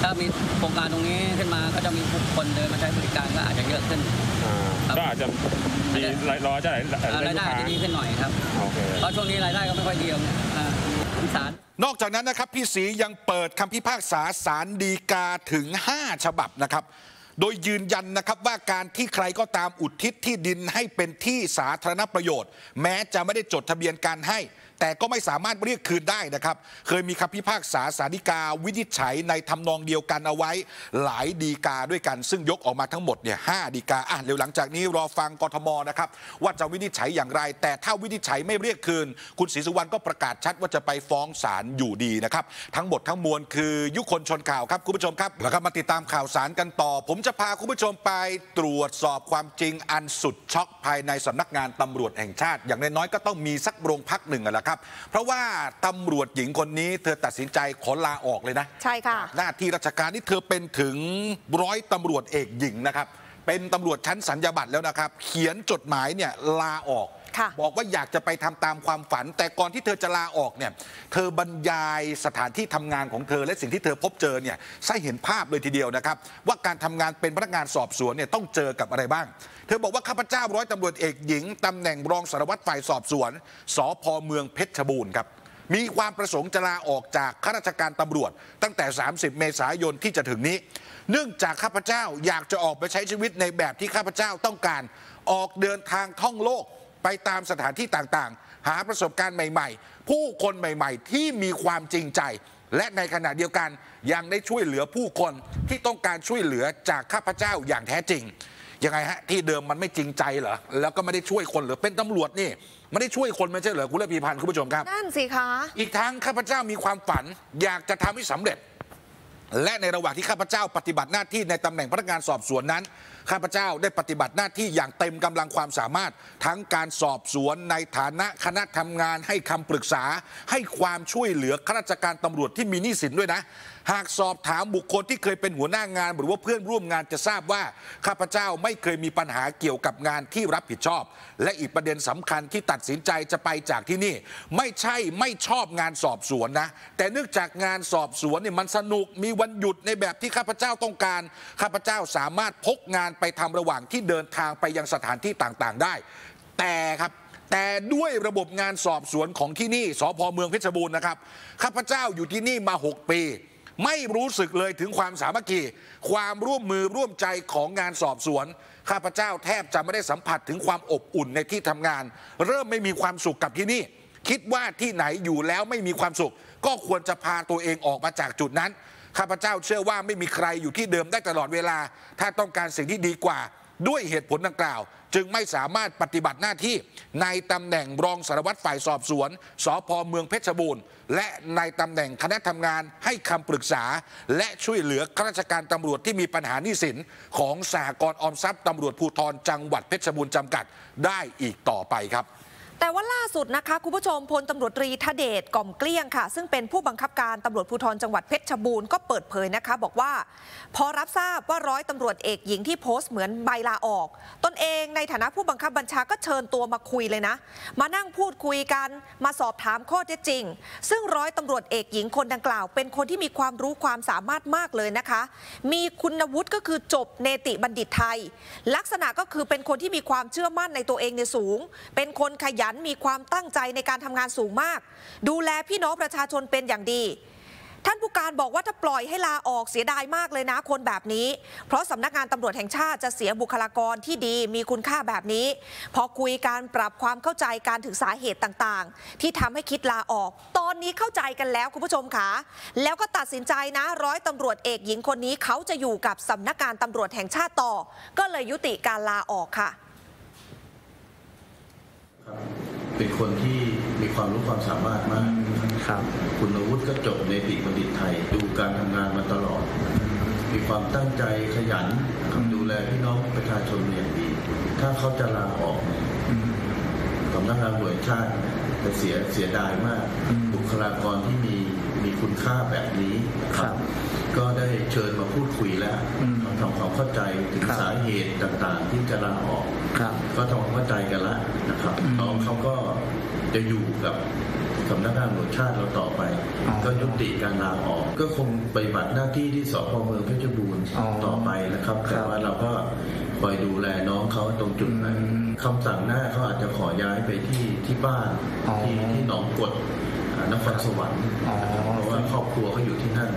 ถ้ามีโครงการตรงนี้ขึ้นมาก็จะมีคนเดินมาใช้บริการก็อาจจะเยอะขึ้นก็อาจจะมีรายล้อจะไหลรายได้จะดีขึ้นหน่อยครับเพราะช่วงนี้รายได้ก็ไม่ค่อยดีอ่ะศาลนอกจากนั้นนะครับพี่ศรียังเปิดคำพิพากษาศาลฎีกาถึงห้าฉบับนะครับโดยยืนยันนะครับว่าการที่ใครก็ตามอุทิศที่ดินให้เป็นที่สาธารณประโยชน์แม้จะไม่ได้จดทะเบียนการให้ แต่ก็ไม่สามารถเรียกคืนได้นะครับเคยมีคำพิพากษาศาลฎีกาวินิจฉัยในทำนองเดียวกันเอาไว้หลายฎีกาด้วยกันซึ่งยกออกมาทั้งหมดเนี่ยห้าฎีกาอ่ะเดี๋ยวหลังจากนี้รอฟังกทมนะครับว่าจะวินิจฉัยอย่างไรแต่ถ้าวินิจฉัยไม่เรียกคืนคุณศรีสุวรรณก็ประกาศชัดว่าจะไปฟ้องศาลอยู่ดีนะครับทั้งหมดทั้งมวลคือยุคนชนข่าวครับคุณผู้ชมครับแล้วก็มาติดตามข่าวสารกันต่อผมจะพาคุณผู้ชมไปตรวจสอบความจริงอันสุดช็อกภายในสำนักงานตำรวจแห่งชาติอย่างน้อยๆก็ต้องมีสักโรงพักหนึ่งแหละครับเพราะว่าตำรวจหญิงคนนี้เธอตัดสินใจขอลาออกเลยนะใช่ค่ะหน้าที่ราชการนี่เธอเป็นถึงร้อยตำรวจเอกหญิงนะครับเป็นตำรวจชั้นสัญญาบัตรแล้วนะครับเขียนจดหมายเนี่ยลาออกบอกว่าอยากจะไปทำตามความฝันแต่ก่อนที่เธอจะลาออกเนี่ยเธอบรรยายสถานที่ทำงานของเธอและสิ่งที่เธอพบเจอเนี่ยให้เห็นภาพเลยทีเดียวนะครับว่าการทำงานเป็นพนักงานสอบสวนเนี่ยต้องเจอกับอะไรบ้างเธอบอกว่าข้าพเจ้าร้อยตำรวจเอกหญิงตำแหน่งรองสารวัตรฝ่ายสอบสวนสภ.เมืองเพชรบูรณ์ครับมีความประสงค์จะลาออกจากข้าราชการตำรวจตั้งแต่สามสิบเมษายนที่จะถึงนี้เนื่องจากข้าพเจ้าอยากจะออกไปใช้ชีวิตในแบบที่ข้าพเจ้าต้องการออกเดินทางท่องโลกไปตามสถานที่ต่างๆหาประสบการณ์ใหม่ๆผู้คนใหม่ๆที่มีความจริงใจและในขณะเดียวกันยังได้ช่วยเหลือผู้คนที่ต้องการช่วยเหลือจากข้าพเจ้าอย่างแท้จริงยังไงฮะที่เดิมมันไม่จริงใจเหรอแล้วก็ไม่ได้ช่วยคนหรือเป็นตำรวจนี่ไม่ได้ช่วยคนไม่ใช่เหรอคุณระพีพันธ์คุณผู้ชมครับนั่นสิคะอีกทั้งข้าพเจ้ามีความฝันอยากจะทำให้สำเร็จและในระหว่างที่ข้าพเจ้าปฏิบัติหน้าที่ในตำแหน่งพนักงานสอบสวนนั้นข้าพเจ้าได้ปฏิบัติหน้าที่อย่างเต็มกำลังความสามารถทั้งการสอบสวนในฐานะคณะทำงานให้คำปรึกษาให้ความช่วยเหลือข้าราชการตำรวจที่มีหนี้สินด้วยนะหากสอบถามบุคคลที่เคยเป็นหัวหน้างานหรือว่าเพื่อนร่วมงานจะทราบว่าข้าพเจ้าไม่เคยมีปัญหาเกี่ยวกับงานที่รับผิดชอบและอีกประเด็นสำคัญที่ตัดสินใจจะไปจากที่นี่ไม่ใช่ไม่ชอบงานสอบสวนนะแต่เนื่องจากงานสอบสวนเนี่ยมันสนุกมีวันหยุดในแบบที่ข้าพเจ้าต้องการข้าพเจ้าสามารถพกงานไปทำระหว่างที่เดินทางไปยังสถานที่ต่างๆได้แต่ครับแต่ด้วยระบบงานสอบสวนของที่นี่สภ.เมืองเพชรบูรณ์นะครับข้าพเจ้าอยู่ที่นี่มาหกปีไม่รู้สึกเลยถึงความสามัคคีความร่วมมือร่วมใจของงานสอบสวนข้าพเจ้าแทบจะไม่ได้สัมผัสถึงความอบอุ่นในที่ทำงานเริ่มไม่มีความสุขกับที่นี่คิดว่าที่ไหนอยู่แล้วไม่มีความสุขก็ควรจะพาตัวเองออกมาจากจุดนั้นข้าพเจ้าเชื่อว่าไม่มีใครอยู่ที่เดิมได้ตลอดเวลาถ้าต้องการสิ่งที่ดีกว่าด้วยเหตุผลดังกล่าวจึงไม่สามารถปฏิบัติหน้าที่ในตำแหน่งรองสารวัตรฝ่ายสอบสวนสภ.เมืองเพชรบูรณ์และในตำแหน่งคณะทำงานให้คำปรึกษาและช่วยเหลือข้าราชการตำรวจที่มีปัญหาหนี้สินของสหกรณ์ออมทรัพย์ตำรวจภูธรจังหวัดเพชรบูรณ์จำกัดได้อีกต่อไปครับแต่ว่าล่าสุดนะคะคุณผู้ชมพลตำรวจตรีธเดช ก่อมเกลี้ยงค่ะซึ่งเป็นผู้บังคับการตำรวจภูธรจังหวัดเพชรบูรณ์ก็เปิดเผยนะคะบอกว่าพอรับทราบว่าร้อยตำรวจเอกหญิงที่โพสต์เหมือนใบลาออกตนเองในฐานะผู้บังคับบัญชาก็เชิญตัวมาคุยเลยนะมานั่งพูดคุยกันมาสอบถามข้อเท็จจริงซึ่งร้อยตำรวจเอกหญิงคนดังกล่าวเป็นคนที่มีความรู้ความสามารถมากเลยนะคะมีคุณวุฒิก็คือจบเนติบัณฑิตไทยลักษณะก็คือเป็นคนที่มีความเชื่อมั่นในตัวเองในสูงเป็นคนขยันมีความตั้งใจในการทำงานสูงมากดูแลพี่น้องประชาชนเป็นอย่างดีท่านผู้การบอกว่าถ้าปล่อยให้ลาออกเสียดายมากเลยนะคนแบบนี้เพราะสำนักงานตำรวจแห่งชาติจะเสียบุคลากรที่ดีมีคุณค่าแบบนี้พอคุยการปรับความเข้าใจการถึงสาเหตุต่างๆที่ทำให้คิดลาออกตอนนี้เข้าใจกันแล้วคุณผู้ชมค่ะแล้วก็ตัดสินใจนะร้อยตำรวจเอกหญิงคนนี้เขาจะอยู่กับสำนักงานตำรวจแห่งชาติต่อก็เลยยุติการลาออกค่ะเป็นคนที่มีความรู้ความสามารถมากครับคุณวุฒิก็จบในปีบัณฑิตไทยดูการทำงานมาตลอดมีความตั้งใจขยันทำดูแลพี่น้องประชาชนอย่างดีถ้าเขาจะลาออกสำนักงานตำรวจชาติจะเสียเสียดายมากบุคลากรที่มีมีคุณค่าแบบนี้ครับก็ได้เชิญมาพูดคุยแล้วทำความเข้าใจถึงสาเหตุต่างๆที่จะลาออกก็ทำความเข้าใจกันแล้วนะครับน้องเขาก็จะอยู่กับสำนักงานตำรวจชาติเราต่อไปก็ยุติการลาออกก็คงปฏิบัติหน้าที่ที่สภ.เมืองเพชรบูรณ์ต่อไปนะครับแต่ว่าเราก็คอยดูแลน้องเขาตรงจุดนั้นคำสั่งหน้าเขาอาจจะขอย้ายไปที่ที่บ้านที่ที่หนองกดนครสวรรค์เพราะว่าครอบครัวเขาอยู่ที่นั่น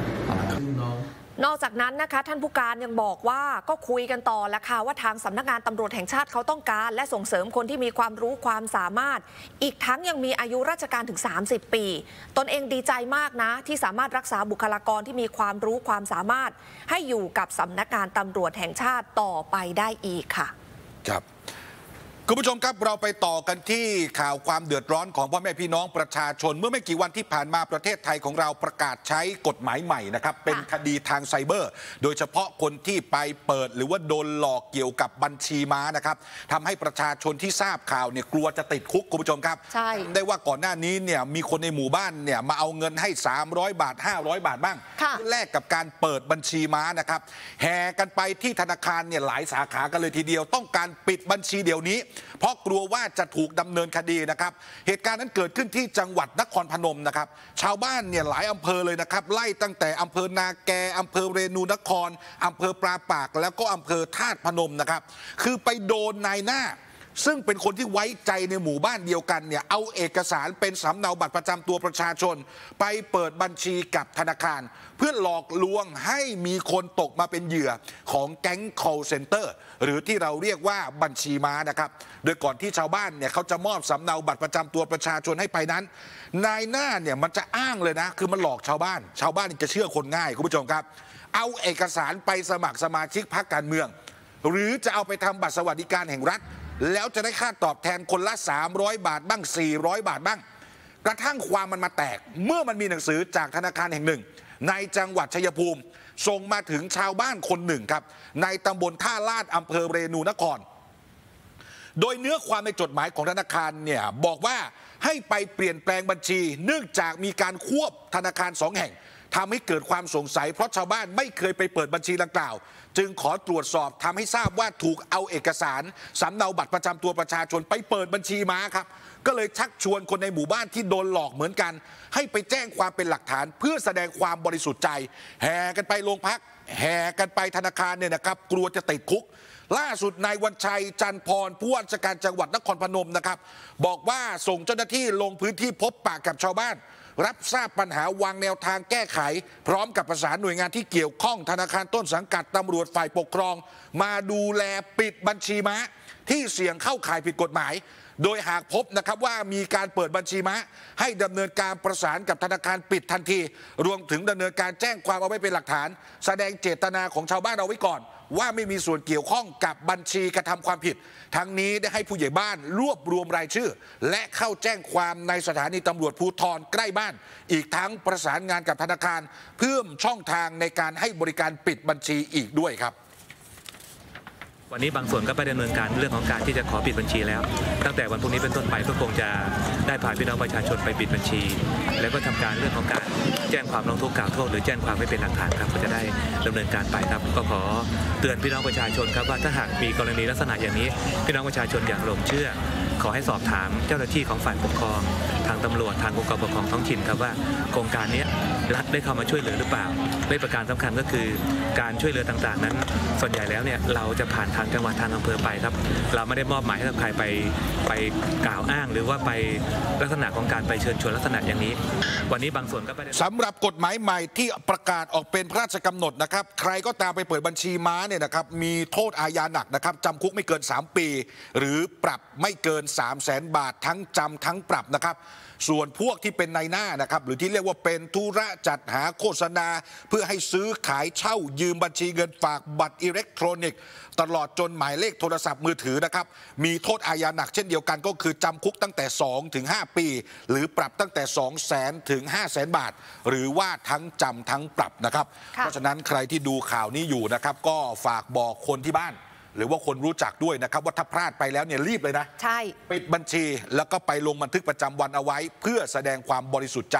นอกจากนั้นนะคะท่านผู้การยังบอกว่าก็คุยกันต่อละค่ะว่าทางสำนักงานตำรวจแห่งชาติเขาต้องการและส่งเสริมคนที่มีความรู้ความสามารถอีกทั้งยังมีอายุราชการถึงสามสิบปีตนเองดีใจมากนะที่สามารถรักษาบุคลากรที่มีความรู้ความสามารถให้อยู่กับสำนักงานตำรวจแห่งชาติต่อไปได้อีกค่ะครับคุณผู้ชมครับเราไปต่อกันที่ข่าวความเดือดร้อนของพ่อแม่พี่น้องประชาชนเมื่อไม่กี่วันที่ผ่านมาประเทศไทยของเราประกาศใช้กฎหมายใหม่นะครับเป็นคดีทางไซเบอร์โดยเฉพาะคนที่ไปเปิดหรือว่าโดนหลอกเกี่ยวกับบัญชีม้านะครับทำให้ประชาชนที่ทราบข่าวเนี่ยกลัวจะติดคุกคุณผู้ชมครับได้ว่าก่อนหน้านี้เนี่ยมีคนในหมู่บ้านเนี่ยมาเอาเงินให้สามร้อยบาทห้าร้อยบาทบ้างแลกกับการเปิดบัญชีม้านะครับแห่กันไปที่ธนาคารเนี่ยหลายสาขากันเลยทีเดียวต้องการปิดบัญชีเดี๋ยวนี้เพราะกลัวว่าจะถูกดำเนินคดีนะครับเหตุการณ์นั้นเกิดขึ้นที่จังหวัดนครพนมนะครับชาวบ้านเนี่ยหลายอำเภอเลยนะครับไล่ตั้งแต่อำเภอนาแกอำเภอเรนูนครอำเภอปราปากแล้วก็อำเภอธาตุพนมนะครับคือไปโดนนายหน้าซึ่งเป็นคนที่ไว้ใจในหมู่บ้านเดียวกันเนี่ยเอาเอกสารเป็นสำเนาบัตรประจำตัวประชาชนไปเปิดบัญชีกับธนาคารเพื่อหลอกลวงให้มีคนตกมาเป็นเหยื่อของแก๊ง call center หรือที่เราเรียกว่าบัญชีม้านะครับโดยก่อนที่ชาวบ้านเนี่ยเขาจะมอบสำเนาบัตรประจำตัวประชาชนให้ไปนั้นนายหน้าเนี่ยมันจะอ้างเลยนะคือมันหลอกชาวบ้านชาวบ้านจะเชื่อคนง่ายคุณผู้ชมครับเอาเอกสารไปสมัครสมาชิกพรรคการเมืองหรือจะเอาไปทำบัตรสวัสดิการแห่งรัฐแล้วจะได้ค่าตอบแทนคนละสามร้อยบาทบ้างสี่ร้อยบาทบ้างกระทั่งความมันมาแตกเมื่อมันมีหนังสือจากธนาคารแห่งหนึ่งในจังหวัดชัยภูมิส่งมาถึงชาวบ้านคนหนึ่งครับในตำบลท่าลาดอำเภอเรนูนครโดยเนื้อความในจดหมายของธนาคารเนี่ยบอกว่าให้ไปเปลี่ยนแปลงบัญชีเนื่องจากมีการควบธนาคารสองแห่งทำให้เกิดความสงสัยเพราะชาวบ้านไม่เคยไปเปิดบัญชีดังกล่าวจึงขอตรวจสอบทำให้ทราบว่าถูกเอาเอกสารสำเนาบัตรประจำตัวประชาชนไปเปิดบัญชีม้าครับก็เลยชักชวนคนในหมู่บ้านที่โดนหลอกเหมือนกันให้ไปแจ้งความเป็นหลักฐานเพื่อแสดงความบริสุทธิ์ใจแห่กันไปโรงพักแห่กันไปธนาคารเนี่ยนะครับกลัวจะติดคุกล่าสุดนายวันชัยจันทร์พรผู้ว่าราชการจังหวัดนครพนมนะครับบอกว่าส่งเจ้าหน้าที่ลงพื้นที่พบปะกับชาวบ้านรับทราบปัญหาวางแนวทางแก้ไขพร้อมกับประสานหน่วยงานที่เกี่ยวข้องธนาคารต้นสังกัดตำรวจฝ่ายปกครองมาดูแลปิดบัญชีม้าที่เสี่ยงเข้าข่ายผิดกฎหมายโดยหากพบนะครับว่ามีการเปิดบัญชีม้าให้ดำเนินการประสานกับธนาคารปิดทันทีรวมถึงดำเนินการแจ้งความเอาไว้เป็นหลักฐานแสดงเจตนาของชาวบ้านเอาไว้ก่อนว่าไม่มีส่วนเกี่ยวข้องกับบัญชีกระทำความผิดทั้งนี้ได้ให้ผู้ใหญ่บ้านรวบรวมรายชื่อและเข้าแจ้งความในสถานีตำรวจภูธรใกล้บ้านอีกทั้งประสานงานกับธนาคารเพิ่มช่องทางในการให้บริการปิดบัญชีอีกด้วยครับวันนี้บางส่วนก็ไปดำเนินการเรื่องของการที่จะขอปิดบัญชีแล้วตั้งแต่วันพรุ่งนี้เป็นต้นไปก็คงจะได้พาพี่น้องประชาชนไปปิดบัญชีแล้วก็ทำการเรื่องของการแจ้งความร้องทุกข์กล่าวโทษหรือแจ้งความไม่เป็นหลักฐานครับก็จะได้ดำเนินการไปครับก็ขอเตือนพี่น้องประชาชนครับว่าถ้าหากมีกรณีลักษณะอย่างนี้พี่น้องประชาชนอย่าหลงเชื่อขอให้สอบถามเจ้าหน้าที่ของฝ่ายปกครองทางตำรวจทางองค์กรปกครองท้องถิ่นครับว่าโครงการนี้รัฐได้เข้ามาช่วยเหลือหรือเปล่าและประการสำคัญก็คือการช่วยเหลือต่างๆนั้นส่วนใหญ่แล้วเนี่ยเราจะผ่านทางจังหวัดทางอำเภอไปครับเราไม่ได้มอบหมายให้ใครไปไปกล่าวอ้างหรือว่าไปลักษณะของการไปเชิญชวนลักษณะอย่างนี้วันนี้บางส่วนก็ไปสำหรับกฎหมายใหม่ที่ประกาศออกเป็นพระราชกำหนดนะครับใครก็ตามไปเปิดบัญชีม้าเนี่ยนะครับมีโทษอาญาหนักนะครับจำคุกไม่เกินสามปีหรือปรับไม่เกินสามแสนบาททั้งจำทั้งปรับนะครับส่วนพวกที่เป็นนายหน้านะครับหรือที่เรียกว่าเป็นธุระจัดหาโฆษณาเพื่อให้ซื้อขายเช่ายืมบัญชีเงินฝากบัตรอิเล็กทรอนิกส์ตลอดจนหมายเลขโทรศัพท์มือถือนะครับมีโทษอาญาหนักเช่นเดียวกันก็คือจำคุกตั้งแต่ สองถึงห้า ปีหรือปรับตั้งแต่ สองแสนถึงห้าแสน บาทหรือว่าทั้งจำทั้งปรับนะครับเพราะฉะนั้นใครที่ดูข่าวนี้อยู่นะครับก็ฝากบอกคนที่บ้านหรือว่าคนรู้จักด้วยนะครับว่าถ้าพลาดไปแล้วเนี่ยรีบเลยนะใช่ปิดบัญชีแล้วก็ไปลงบันทึกประจำวันเอาไว้เพื่อแสดงความบริสุทธิ์ใจ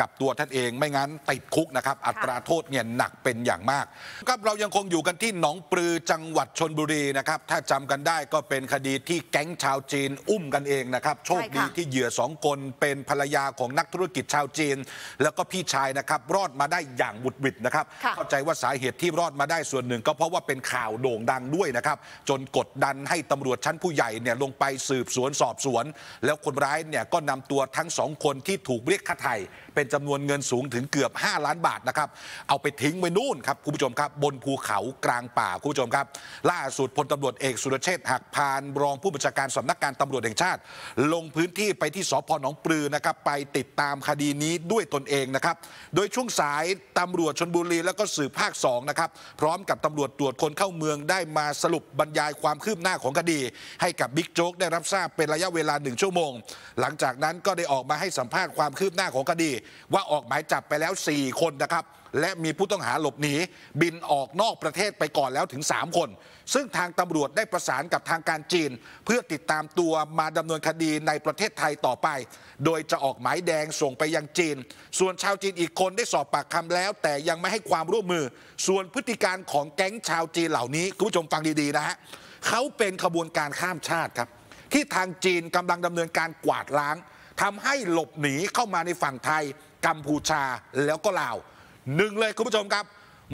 กับตัวท่านเองไม่งั้นติดคุกนะครับอัตราโทษเนี่ยหนักเป็นอย่างมากครับเรายังคงอยู่กันที่หนองปลือจังหวัดชลบุรีนะครับถ้าจำกันได้ก็เป็นคดีที่แก๊งชาวจีนอุ้มกันเองนะครับโชคดีที่เหยื่อสองคนเป็นภรรยาของนักธุรกิจชาวจีนแล้วก็พี่ชายนะครับรอดมาได้อย่างบุดหวิดนะครับเข้าใจว่าสาเหตุที่รอดมาได้ส่วนหนึ่งก็เพราะว่าเป็นข่าวโด่งดังด้วยนะครับ นะครับจนกดดันให้ตำรวจชั้นผู้ใหญ่เนี่ยลงไปสืบสวนสอบสวนแล้วคนร้ายเนี่ยก็นำตัวทั้งสองคนที่ถูกเรียกค่าไถ่เป็นจำนวนเงินสูงถึงเกือบห้าล้านบาทนะครับเอาไปทิ้งไว้นู่นครับคุณผู้ชมครับบนภูเขากลางป่าคุณผู้ชมครับล่าสุดพลตำรวจเอกสุรเชษฐ์หักพานรองผู้บัญชาการสำนักงานตำรวจแห่งชาติลงพื้นที่ไปที่สภ.หนองปลือนะครับไปติดตามคดีนี้ด้วยตนเองนะครับโดยช่วงสายตำรวจชลบุรีแล้วก็สืบภาคสองนะครับพร้อมกับตำรวจตรวจคนเข้าเมืองได้มาสรุปบรรยายความคืบหน้าของคดีให้กับบิ๊กโจ๊กได้รับทราบเป็นระยะเวลาหนึ่งชั่วโมงหลังจากนั้นก็ได้ออกมาให้สัมภาษณ์ความคืบหน้าของคดีว่าออกหมายจับไปแล้วสี่คนนะครับและมีผู้ต้องหาหลบหนีบินออกนอกประเทศไปก่อนแล้วถึงสามคนซึ่งทางตำรวจได้ประสานกับทางการจีนเพื่อติดตามตัวมาดำเนินคดีในประเทศไทยต่อไปโดยจะออกหมายแดงส่งไปยังจีนส่วนชาวจีนอีกคนได้สอบปากคำแล้วแต่ยังไม่ให้ความร่วมมือส่วนพฤติการของแก๊งชาวจีนเหล่านี้คุณผู้ชมฟังดีๆนะฮะเขาเป็นขบวนการข้ามชาติครับที่ทางจีนกำลังดำเนินการกวาดล้างทำให้หลบหนีเข้ามาในฝั่งไทยกัมพูชาแล้วก็ลาวหนึ่งเลยคุณผู้ชมครับ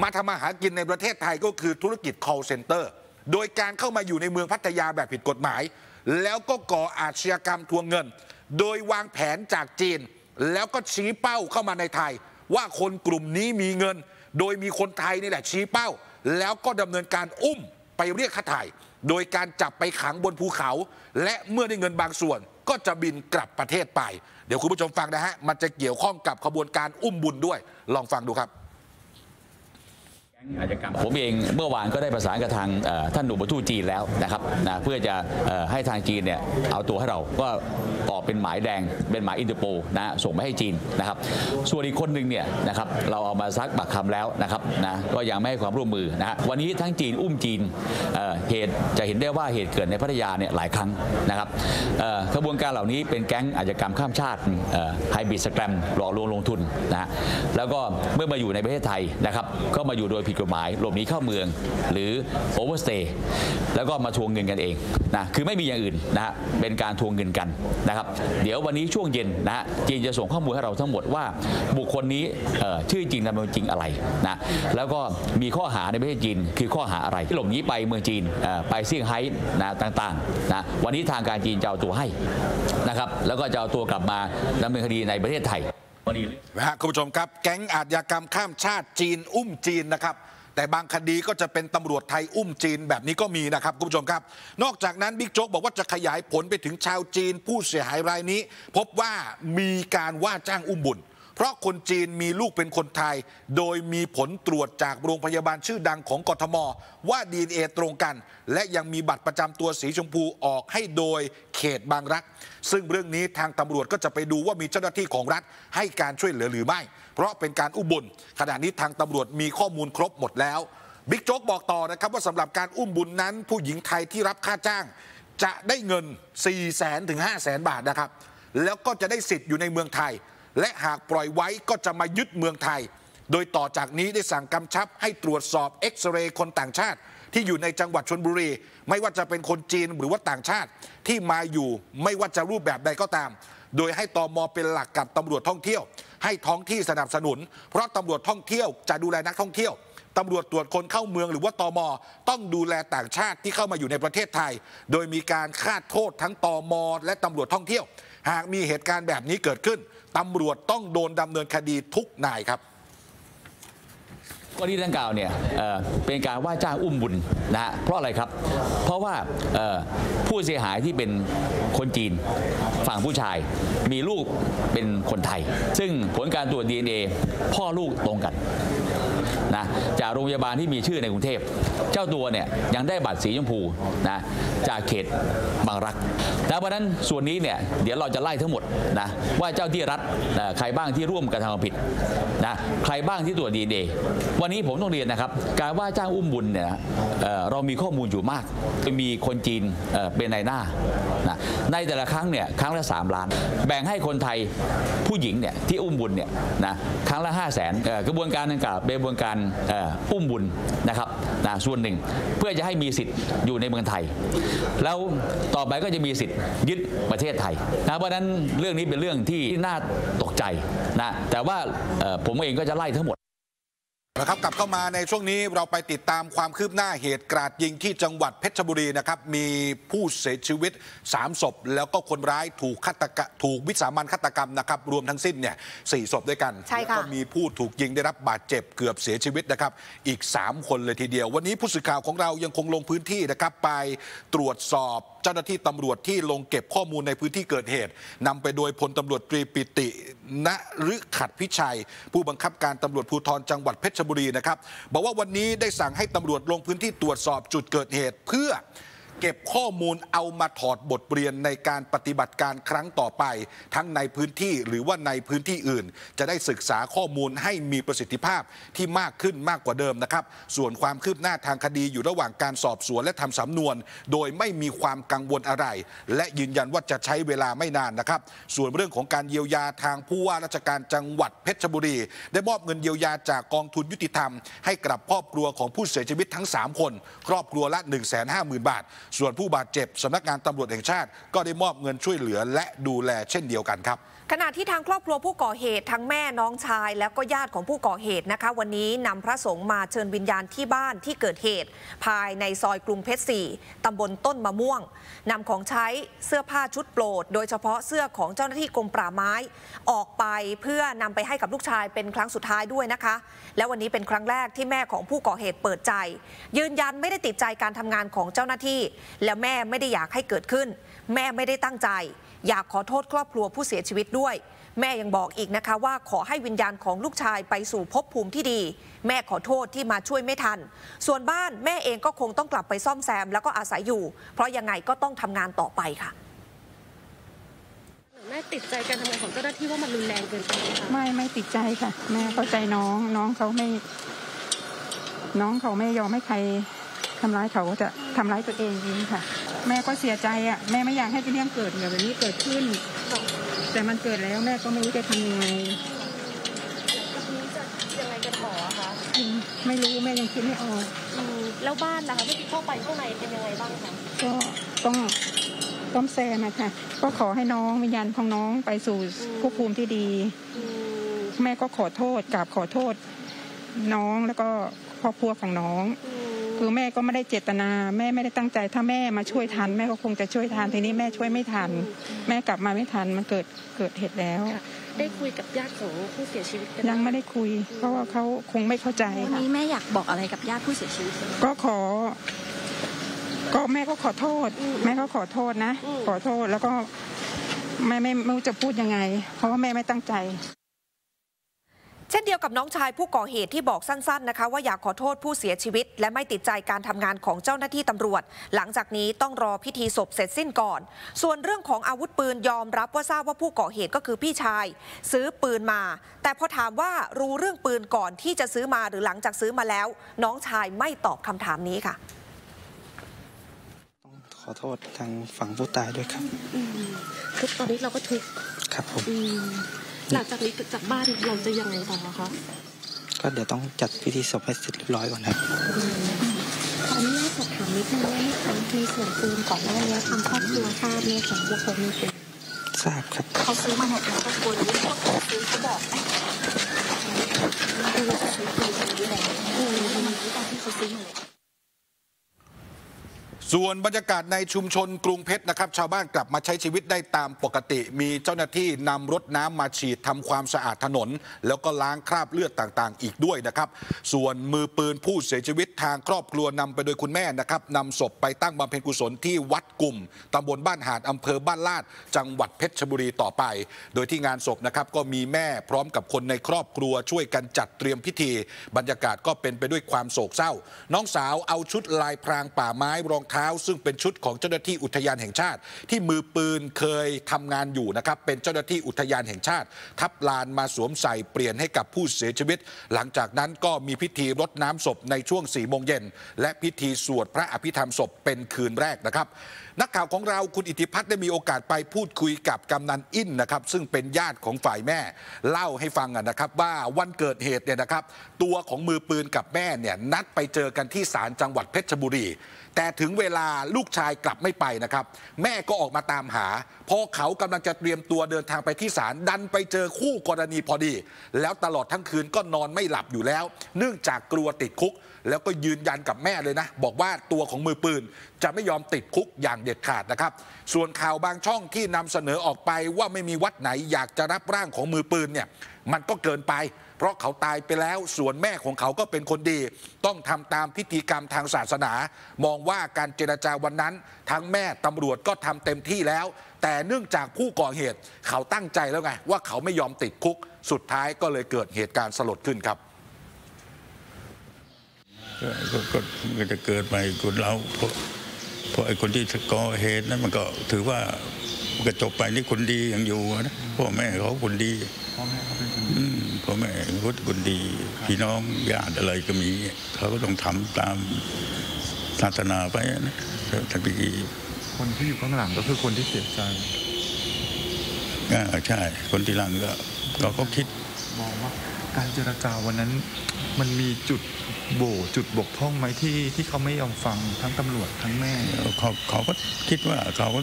มาทำมาหากินในประเทศไทยก็คือธุรกิจ call center โดยการเข้ามาอยู่ในเมืองพัทยาแบบผิดกฎหมายแล้วก็ก่ออาชญากรรมทวงเงินโดยวางแผนจากจีนแล้วก็ชี้เป้าเข้ามาในไทยว่าคนกลุ่มนี้มีเงินโดยมีคนไทยนี่แหละชี้เป้าแล้วก็ดำเนินการอุ้มไปเรียกค่าไถ่โดยการจับไปขังบนภูเขาและเมื่อได้เงินบางส่วนก็จะบินกลับประเทศไปเดี๋ยวคุณผู้ชมฟังนะฮะมันจะเกี่ยวข้องกับขบวนการอุ้มบุญด้วยลองฟังดูครับผมเองเมื่อวานก็ได้ประสานกับทางท่านหนูบทูตจีนแล้วนะครับนะเพื่อจะให้ทางจีนเนี่ยเอาตัวให้เราก็ออกเป็นหมายแดงเป็นหมายอินเตอร์โปลนะส่งไปให้จีนนะครับส่วนอีกคนหนึ่งเนี่ยนะครับเราเอามาซักปากคำแล้วนะครับนะก็ยังไม่ให้ความร่วมมือนะวันนี้ทั้งจีนอุ้มจีนเหตุจะเห็นได้ว่าเหตุเกิดในพัทยาเนี่ยหลายครั้งนะครับกระบวนการเหล่านี้เป็นแก๊งอาชญากรรมข้ามชาติไฮบริดสแกรมหลอกลวงลงทุนนะแล้วก็เมื่อมาอยู่ในประเทศไทยนะครับก็มาอยู่โดยผิดกฎหมายหลบหนีเข้าเมืองหรือโอเวอร์สเตย์แล้วก็มาทวงเงินกันเองนะคือไม่มีอย่างอื่นนะฮะเป็นการทวงเงินกันนะครับเดี๋ยววันนี้ช่วงเย็นนะฮะจีนจะส่งข้อมูลให้เราทั้งหมดว่าบุคคลนี้ชื่อจริงนามจริงอะไรนะแล้วก็มีข้อหาในประเทศจีนคือข้อหาอะไรที่หลบหนีไปเมืองจีนไปเซี่ยงไฮ้นะต่างๆนะวันนี้ทางการจีนจะเอาตัวให้นะครับแล้วก็จะเอาตัวกลับมาดำเนินคดีในประเทศไทยนะครับคุณผู้ชมครับแก๊งอาชญากรรมข้ามชาติจีนอุ้มจีนนะครับแต่บางคดีก็จะเป็นตำรวจไทยอุ้มจีนแบบนี้ก็มีนะครับคุณผู้ชมครับนอกจากนั้นบิ๊กโจ๊กบอกว่าจะขยายผลไปถึงชาวจีนผู้เสียหายรายนี้พบว่ามีการว่าจ้างอุ้มบุญเพราะคนจีนมีลูกเป็นคนไทยโดยมีผลตรวจจากโรงพยาบาลชื่อดังของกทมว่า ดี เอ็น เอ ตรงกันและยังมีบัตรประจำตัวสีชมพูออกให้โดยเขตบางรักซึ่งเรื่องนี้ทางตำรวจก็จะไปดูว่ามีเจ้าหน้าที่ของรัฐให้การช่วยเหลือหรือไม่เพราะเป็นการอุ้มบุญขณะนี้ทางตำรวจมีข้อมูลครบหมดแล้วบิ๊กโจ๊กบอกต่อนะครับว่าสำหรับการอุ้มบุญนั้นผู้หญิงไทยที่รับค่าจ้างจะได้เงิน สี่แสนถึงห้าแสนบาทนะครับแล้วก็จะได้สิทธิ์อยู่ในเมืองไทยและหากปล่อยไว้ก็จะมายึดเมืองไทยโดยต่อจากนี้ได้สั่งกำชับให้ตรวจสอบเอ็กซเรย์คนต่างชาติที่อยู่ในจังหวัดชลบุรีไม่ว่าจะเป็นคนจีนหรือว่าต่างชาติที่มาอยู่ไม่ว่าจะรูปแบบใดก็ตามโดยให้ตม.เป็นหลักกับตำรวจท่องเที่ยวให้ท้องที่สนับสนุนเพราะตำรวจท่องเที่ยวจะดูแลนักท่องเที่ยวตำรวจตรวจคนเข้าเมืองหรือว่าตม.ต้องดูแลต่างชาติที่เข้ามาอยู่ในประเทศไทยโดยมีการคาดโทษทั้งตม.และตำรวจท่องเที่ยวหากมีเหตุการณ์แบบนี้เกิดขึ้นตำรวจต้องโดนดำเนินคดีทุกนายครับกรณีดังกล่าวเนี่ย เอ่อ เป็นการว่าจ้างอุ้มบุญนะฮะเพราะอะไรครับเพราะว่าผู้เสียหายที่เป็นคนจีนฝั่งผู้ชายมีลูกเป็นคนไทยซึ่งผลการตรวจ ดี เอ็น เอ พ่อลูกตรงกันนะจากโรงพยาบาลที่มีชื่อในกรุงเทพเจ้าตัวเนี่ยยังได้บัตรสีชมพูนะจากเขตบางรักดังนั้นส่วนนี้เนี่ยเดี๋ยวเราจะไล่ทั้งหมดนะว่าเจ้าที่รัฐใครบ้างที่ร่วมกระทำความผิดนะใครบ้างที่ตรวจ ดี เอ็น เอ วันนี้ผมต้องเรียนนะครับการว่าจ้างอุ้มบุญเนี่ยเรามีข้อมูลอยู่มากมีคนจีนเป็นนายหน้านะในแต่ละครั้งเนี่ยครั้งละสามล้านแบ่งให้คนไทยผู้หญิงเนี่ยที่อุ้มบุญเนี่ยนะครั้งละห้าแสนกระบวนการดังกล่าวเป็นกระบวนการอุ้มบุญนะครับนะส่วนหนึ่งเพื่อจะให้มีสิทธิ์อยู่ในเมืองไทยแล้วต่อไปก็จะมีสิทธิ์ยึดประเทศไทยนะเพราะนั้นเรื่องนี้เป็นเรื่องที่น่าตกใจนะแต่ว่าผมเองก็จะไล่ทั้งหมด นะครับกลับเข้ามาในช่วงนี้เราไปติดตามความคืบหน้าเหตุกราดยิงที่จังหวัดเพชรบุรีนะครับมีผู้เสียชีวิตสามศพแล้วก็คนร้ายถูกฆาตกรรมถูกวิสามันฆาตกรรมนะครับรวมทั้งสิ้นเนี่ยสี่ศพด้วยกันแล้วก็มีผู้ถูกยิงได้รับบาดเจ็บเกือบเสียชีวิตนะครับอีกสามคนเลยทีเดียววันนี้ผู้สื่อข่าวของเรายังคงลงพื้นที่นะครับไปตรวจสอบเจ้าหน้าที่ตำรวจที่ลงเก็บข้อมูลในพื้นที่เกิดเหตุนำไปโดยพลตำรวจตรีปิติณฤขัดพิชัยผู้บังคับการตำรวจภูธรจังหวัดเพชรบุรีนะครับบอกว่าวันนี้ได้สั่งให้ตำรวจลงพื้นที่ตรวจสอบจุดเกิดเหตุเพื่อเก็บข้อมูลเอามาถอดบทเรียนในการปฏิบัติการครั้งต่อไปทั้งในพื้นที่หรือว่าในพื้นที่อื่นจะได้ศึกษาข้อมูลให้มีประสิทธิภาพที่มากขึ้นมากกว่าเดิมนะครับส่วนความคืบหน้าทางคดีอยู่ระหว่างการสอบสวนและทำสำนวนโดยไม่มีความกังวลอะไรและยืนยันว่าจะใช้เวลาไม่นานนะครับส่วนเรื่องของการเยียวยาทางผู้ว่าราชการจังหวัดเพชรบุรีได้มอบเงินเยียวยาจากกองทุนยุติธรรมให้กับครอบครัวของผู้เสียชีวิตทั้งสามคนครอบครัวละ หนึ่งแสนห้าหมื่น บาทส่วนผู้บาดเจ็บสำนักงานตำรวจแห่งชาติก็ได้มอบเงินช่วยเหลือและดูแลเช่นเดียวกันครับขณะที่ทางครอบครัวผู้ก่อเหตุทั้งแม่น้องชายและก็ญาติของผู้ก่อเหตุนะคะวันนี้นำพระสงฆ์มาเชิญวิญญาณที่บ้านที่เกิดเหตุภายในซอยกรุงเพชรสี่ตำบลต้นมะม่วงนำของใช้เสื้อผ้าชุดโปรดโดยเฉพาะเสื้อของเจ้าหน้าที่กรมป่าไม้ออกไปเพื่อนำไปให้กับลูกชายเป็นครั้งสุดท้ายด้วยนะคะและวันนี้เป็นครั้งแรกที่แม่ของผู้ก่อเหตุเปิดใจยืนยันไม่ได้ติดใจการทำงานของเจ้าหน้าที่และแม่ไม่ได้อยากให้เกิดขึ้นแม่ไม่ได้ตั้งใจอยากขอโทษครอบครัวผู้เสียชีวิตด้วยแม่ยังบอกอีกนะคะว่าขอให้วิญญาณของลูกชายไปสู่ภพภูมิที่ดีแม่ขอโทษที่มาช่วยไม่ทันส่วนบ้านแม่เองก็คงต้องกลับไปซ่อมแซมแล้วก็อาศัยอยู่เพราะยังไงก็ต้องทำงานต่อไปค่ะแม่ติดใจการทำงานของเจ้าหน้าที่ว่ามันรุนแรงเกินไปค่ะไม่ไม่ติดใจค่ะแม่เข้าใจน้องน้องเขาไม่น้องเขาไม่ยอมให้ใครทำร้ายเขาจะทำร้ายตัวเองเองค่ะแม่ก็เสียใจอ่ะแม่ไม่อยากให้เรื่องเกิดแบบนี้เกิดขึ้นแต่มันเกิดแล้วแม่ก็ไม่รู้จะทำยังไงยังไงกันหมอคะไม่รู้แม่ยังคิดไม่ออกแล้วบ้านนะคะที่เข้าไปข้างในเป็นยังไงบ้างคะก็ต้องต้องแซมค่ะก็ขอให้น้องวิญญาณของน้องไปสู่ภพภูมิที่ดีแม่ก็ขอโทษกราบขอโทษน้องแล้วก็ครอบครัวของน้องคือแม่ก็ไม่ได้เจตนาแม่ไม่ได้ตั้งใจถ้าแม่มาช่วยทันแม่ก็คงจะช่วยทันทีนี้แม่ช่วยไม่ทันแม่กลับมาไม่ทันมันเกิดเกิดเหตุแล้วได้คุยกับญาติของผู้เสียชีวิตยังไม่ได้คุยเพราะว่าเขาคงไม่เข้าใจวันนี้แม่อยากบอกอะไรกับญาติผู้เสียชีวิตก็ขอก็แม่ก็ขอโทษแม่ก็ขอโทษนะขอโทษแล้วก็แม่ไม่รู้จะพูดยังไงเพราะว่าแม่ไม่ตั้งใจเช่นเดียวกับน้องชายผู้ก่อเหตุที่บอกสั้นๆนะคะว่าอยากขอโทษผู้เสียชีวิตและไม่ติดใจการทำงานของเจ้าหน้าที่ตำรวจหลังจากนี้ต้องรอพิธีศพเสร็จสิ้นก่อนส่วนเรื่องของอาวุธปืนยอมรับว่าทราบว่าผู้ก่อเหตุก็คือพี่ชายซื้อปืนมาแต่พอถามว่ารู้เรื่องปืนก่อนที่จะซื้อมาหรือหลังจากซื้อมาแล้วน้องชายไม่ตอบคำถามนี้ค่ะต้องขอโทษทางฝั่งผู้ตายด้วยครับคือตอนนี้เราก็ทุกข์ครับผมหลังจากนี้จากบ้านเราจะยังไงต่อคะก็เดี๋ยวต้องจัดพิธีศพให้เสร็จเรียบร้อยก่อนครับตอนนี้สอบถามนิดนึงว่ามีส่วนปืนก่อนหน้านี้ทางครอบครัวทราบไหมของบุคคลมีปืนทราบครับเขาซื้อมาเนี่ยครอบครัวนี้ครอบครัวซื้อเขาบอกไหมคือเขาซื้อปืนอะไรนี่แหละอือประมาณนี้ตอนที่เขาซื้ออยู่เลยส่วนบรรยากาศในชุมชนกรุงเพชรนะครับชาวบ้านกลับมาใช้ชีวิตได้ตามปกติมีเจ้าหน้าที่นำรถน้ำมาฉีดทำความสะอาดถนนแล้วก็ล้างคราบเลือดต่างๆอีกด้วยนะครับส่วนมือปืนผู้เสียชีวิตทางครอบครัวนำไปโดยคุณแม่นะครับนำศพไปตั้งบำเพ็ญกุศลที่วัดกลุ่มตำบลบ้านหาดอำเภอบ้านลาดจังหวัดเพชรบุรีต่อไปโดยที่งานศพนะครับก็มีแม่พร้อมกับคนในครอบครัวช่วยกันจัดเตรียมพิธีบรรยากาศก็เป็นไปด้วยความโศกเศร้าน้องสาวเอาชุดลายพรางป่าไม้รองซึ่งเป็นชุดของเจ้าหน้าที่อุทยานแห่งชาติที่มือปืนเคยทำงานอยู่นะครับเป็นเจ้าหน้าที่อุทยานแห่งชาติทับลานมาสวมใส่เปลี่ยนให้กับผู้เสียชีวิตหลังจากนั้นก็มีพิธีรดน้ำศพในช่วงสี่โมงเย็นและพิธีสวดพระอภิธรรมศพเป็นคืนแรกนะครับนักข่าวของเราคุณอิทธิพัฒน์ได้มีโอกาสไปพูดคุยกับกำนันอิ้นนะครับซึ่งเป็นญาติของฝ่ายแม่เล่าให้ฟังนะครับว่าวันเกิดเหตุเนี่ยนะครับตัวของมือปืนกับแม่เนี่ยนัดไปเจอกันที่ศาลจังหวัดเพชรบุรี แต่ถึงเวลาลูกชายกลับไม่ไปนะครับแม่ก็ออกมาตามหาพอเขากำลังจะเตรียมตัวเดินทางไปที่ศาลดันไปเจอคู่กรณีพอดีแล้วตลอดทั้งคืนก็นอนไม่หลับอยู่แล้วเนื่องจากกลัวติดคุกแล้วก็ยืนยันกับแม่เลยนะบอกว่าตัวของมือปืนจะไม่ยอมติดคุกอย่างเด็ดขาดนะครับส่วนข่าวบางช่องที่นำเสนอออกไปว่าไม่มีวัดไหนอยากจะรับร่างของมือปืนเนี่ยมันก็เกินไปเพราะเขาตายไปแล้วส่วนแม่ของเขาก็เป็นคนดีต้องทำตามพิธีกรรมทางศาสนามองว่าการเจรจาวันนั้นทั้งแม่ตำรวจก็ทำเต็มที่แล้วแต่เนื่องจากผู้ก่อเหตุเขาตั้งใจแล้วไงว่าเขาไม่ยอมติดคุกสุดท้ายก็เลยเกิดเหตุการณ์สลดขึ้นครับก็จะเกิดใหม่คนเราเพราะไอ้คนที่ก่อเหตุนั้นมันก็ถือว่าก็จบไปนี่คนดียังอยู่นะพ่อแม่เขาคนดีพ่อแม่เขาเป็นคนดีพ่อแม่เขาคนดีพี่น้องญาติอะไรก็มีเขาก็ต้องทำตามศาสนาไปนะทำพิธีคนที่อยู่ข้างหลังก็คือคนที่เสียใจอ่าใช่คนที่หลังก็เราก็คิดมองว่าการเจรจาวันนั้นมันมีจุดโบจุดบกพร่องไหมที่ที่เขาไม่ยอมฟังทั้งตำรวจทั้งแม่เขาเขาก็คิดว่าเขาก็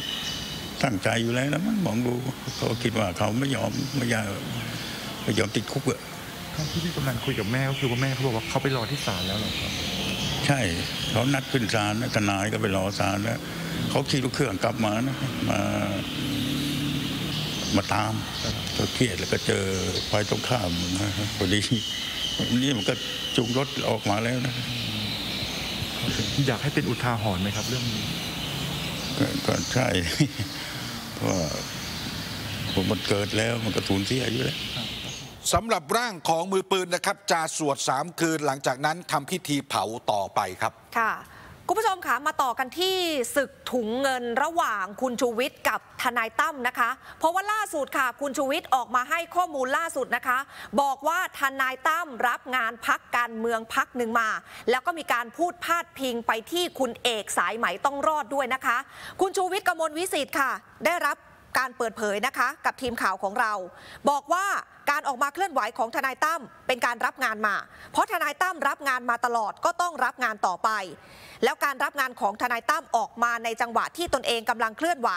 ตั้งใจอยู่แล้วนะมันมองดูเขาคิดว่าเขาไม่ยอมไม่ยอมไม่ยอมติดคุกอะท่านที่กำลังคุยกับแม่ก็คือว่าแม่เขาบอกว่าเขาไปรอที่ศาลแล้วเหรอครับใช่เขานัดขึ้นศาลทนายก็ไปรอศาลแล้วเขาขี่รถเครื่องกลับมานะมามาตามก็เครียดแล้วก็เจอไฟตรงข้ามนะพอดีนี่มันก็จุงรถออกมาแล้วนะอยากให้เป็นอุทาหรณ์ไหมครับเรื่องนี้ก็ใช่เพราะผมมันเกิดแล้วมันก็สูญเสียอยู่แล้วสำหรับร่างของมือปืนนะครับจะสวดสามคืนหลังจากนั้นทำพิธีเผาต่อไปครับค่ะคุณผู้ชมคะมาต่อกันที่ศึกถุงเงินระหว่างคุณชูวิทย์กับทนายตั้มนะคะเพราะว่าล่าสุดค่ะคุณชูวิทย์ออกมาให้ข้อมูลล่าสุดนะคะบอกว่าทนายตั้มรับงานพักการเมืองพักหนึ่งมาแล้วก็มีการพูดพาดพิงไปที่คุณเอกสายไหมต้องรอดด้วยนะคะคุณชูวิทย์กมลวิสิทธิ์ค่ะได้รับการเปิดเผยนะคะกับทีมข่าวของเราบอกว่าการออกมาเคลื่อนไหวของทนายตั้มเป็นการรับงานมาเพราะทนายตั้มรับงานมาตลอดก็ต้องรับงานต่อไปแล้วการรับงานของทนายตั้มออกมาในจังหวะที่ตนเองกำลังเคลื่อนไหว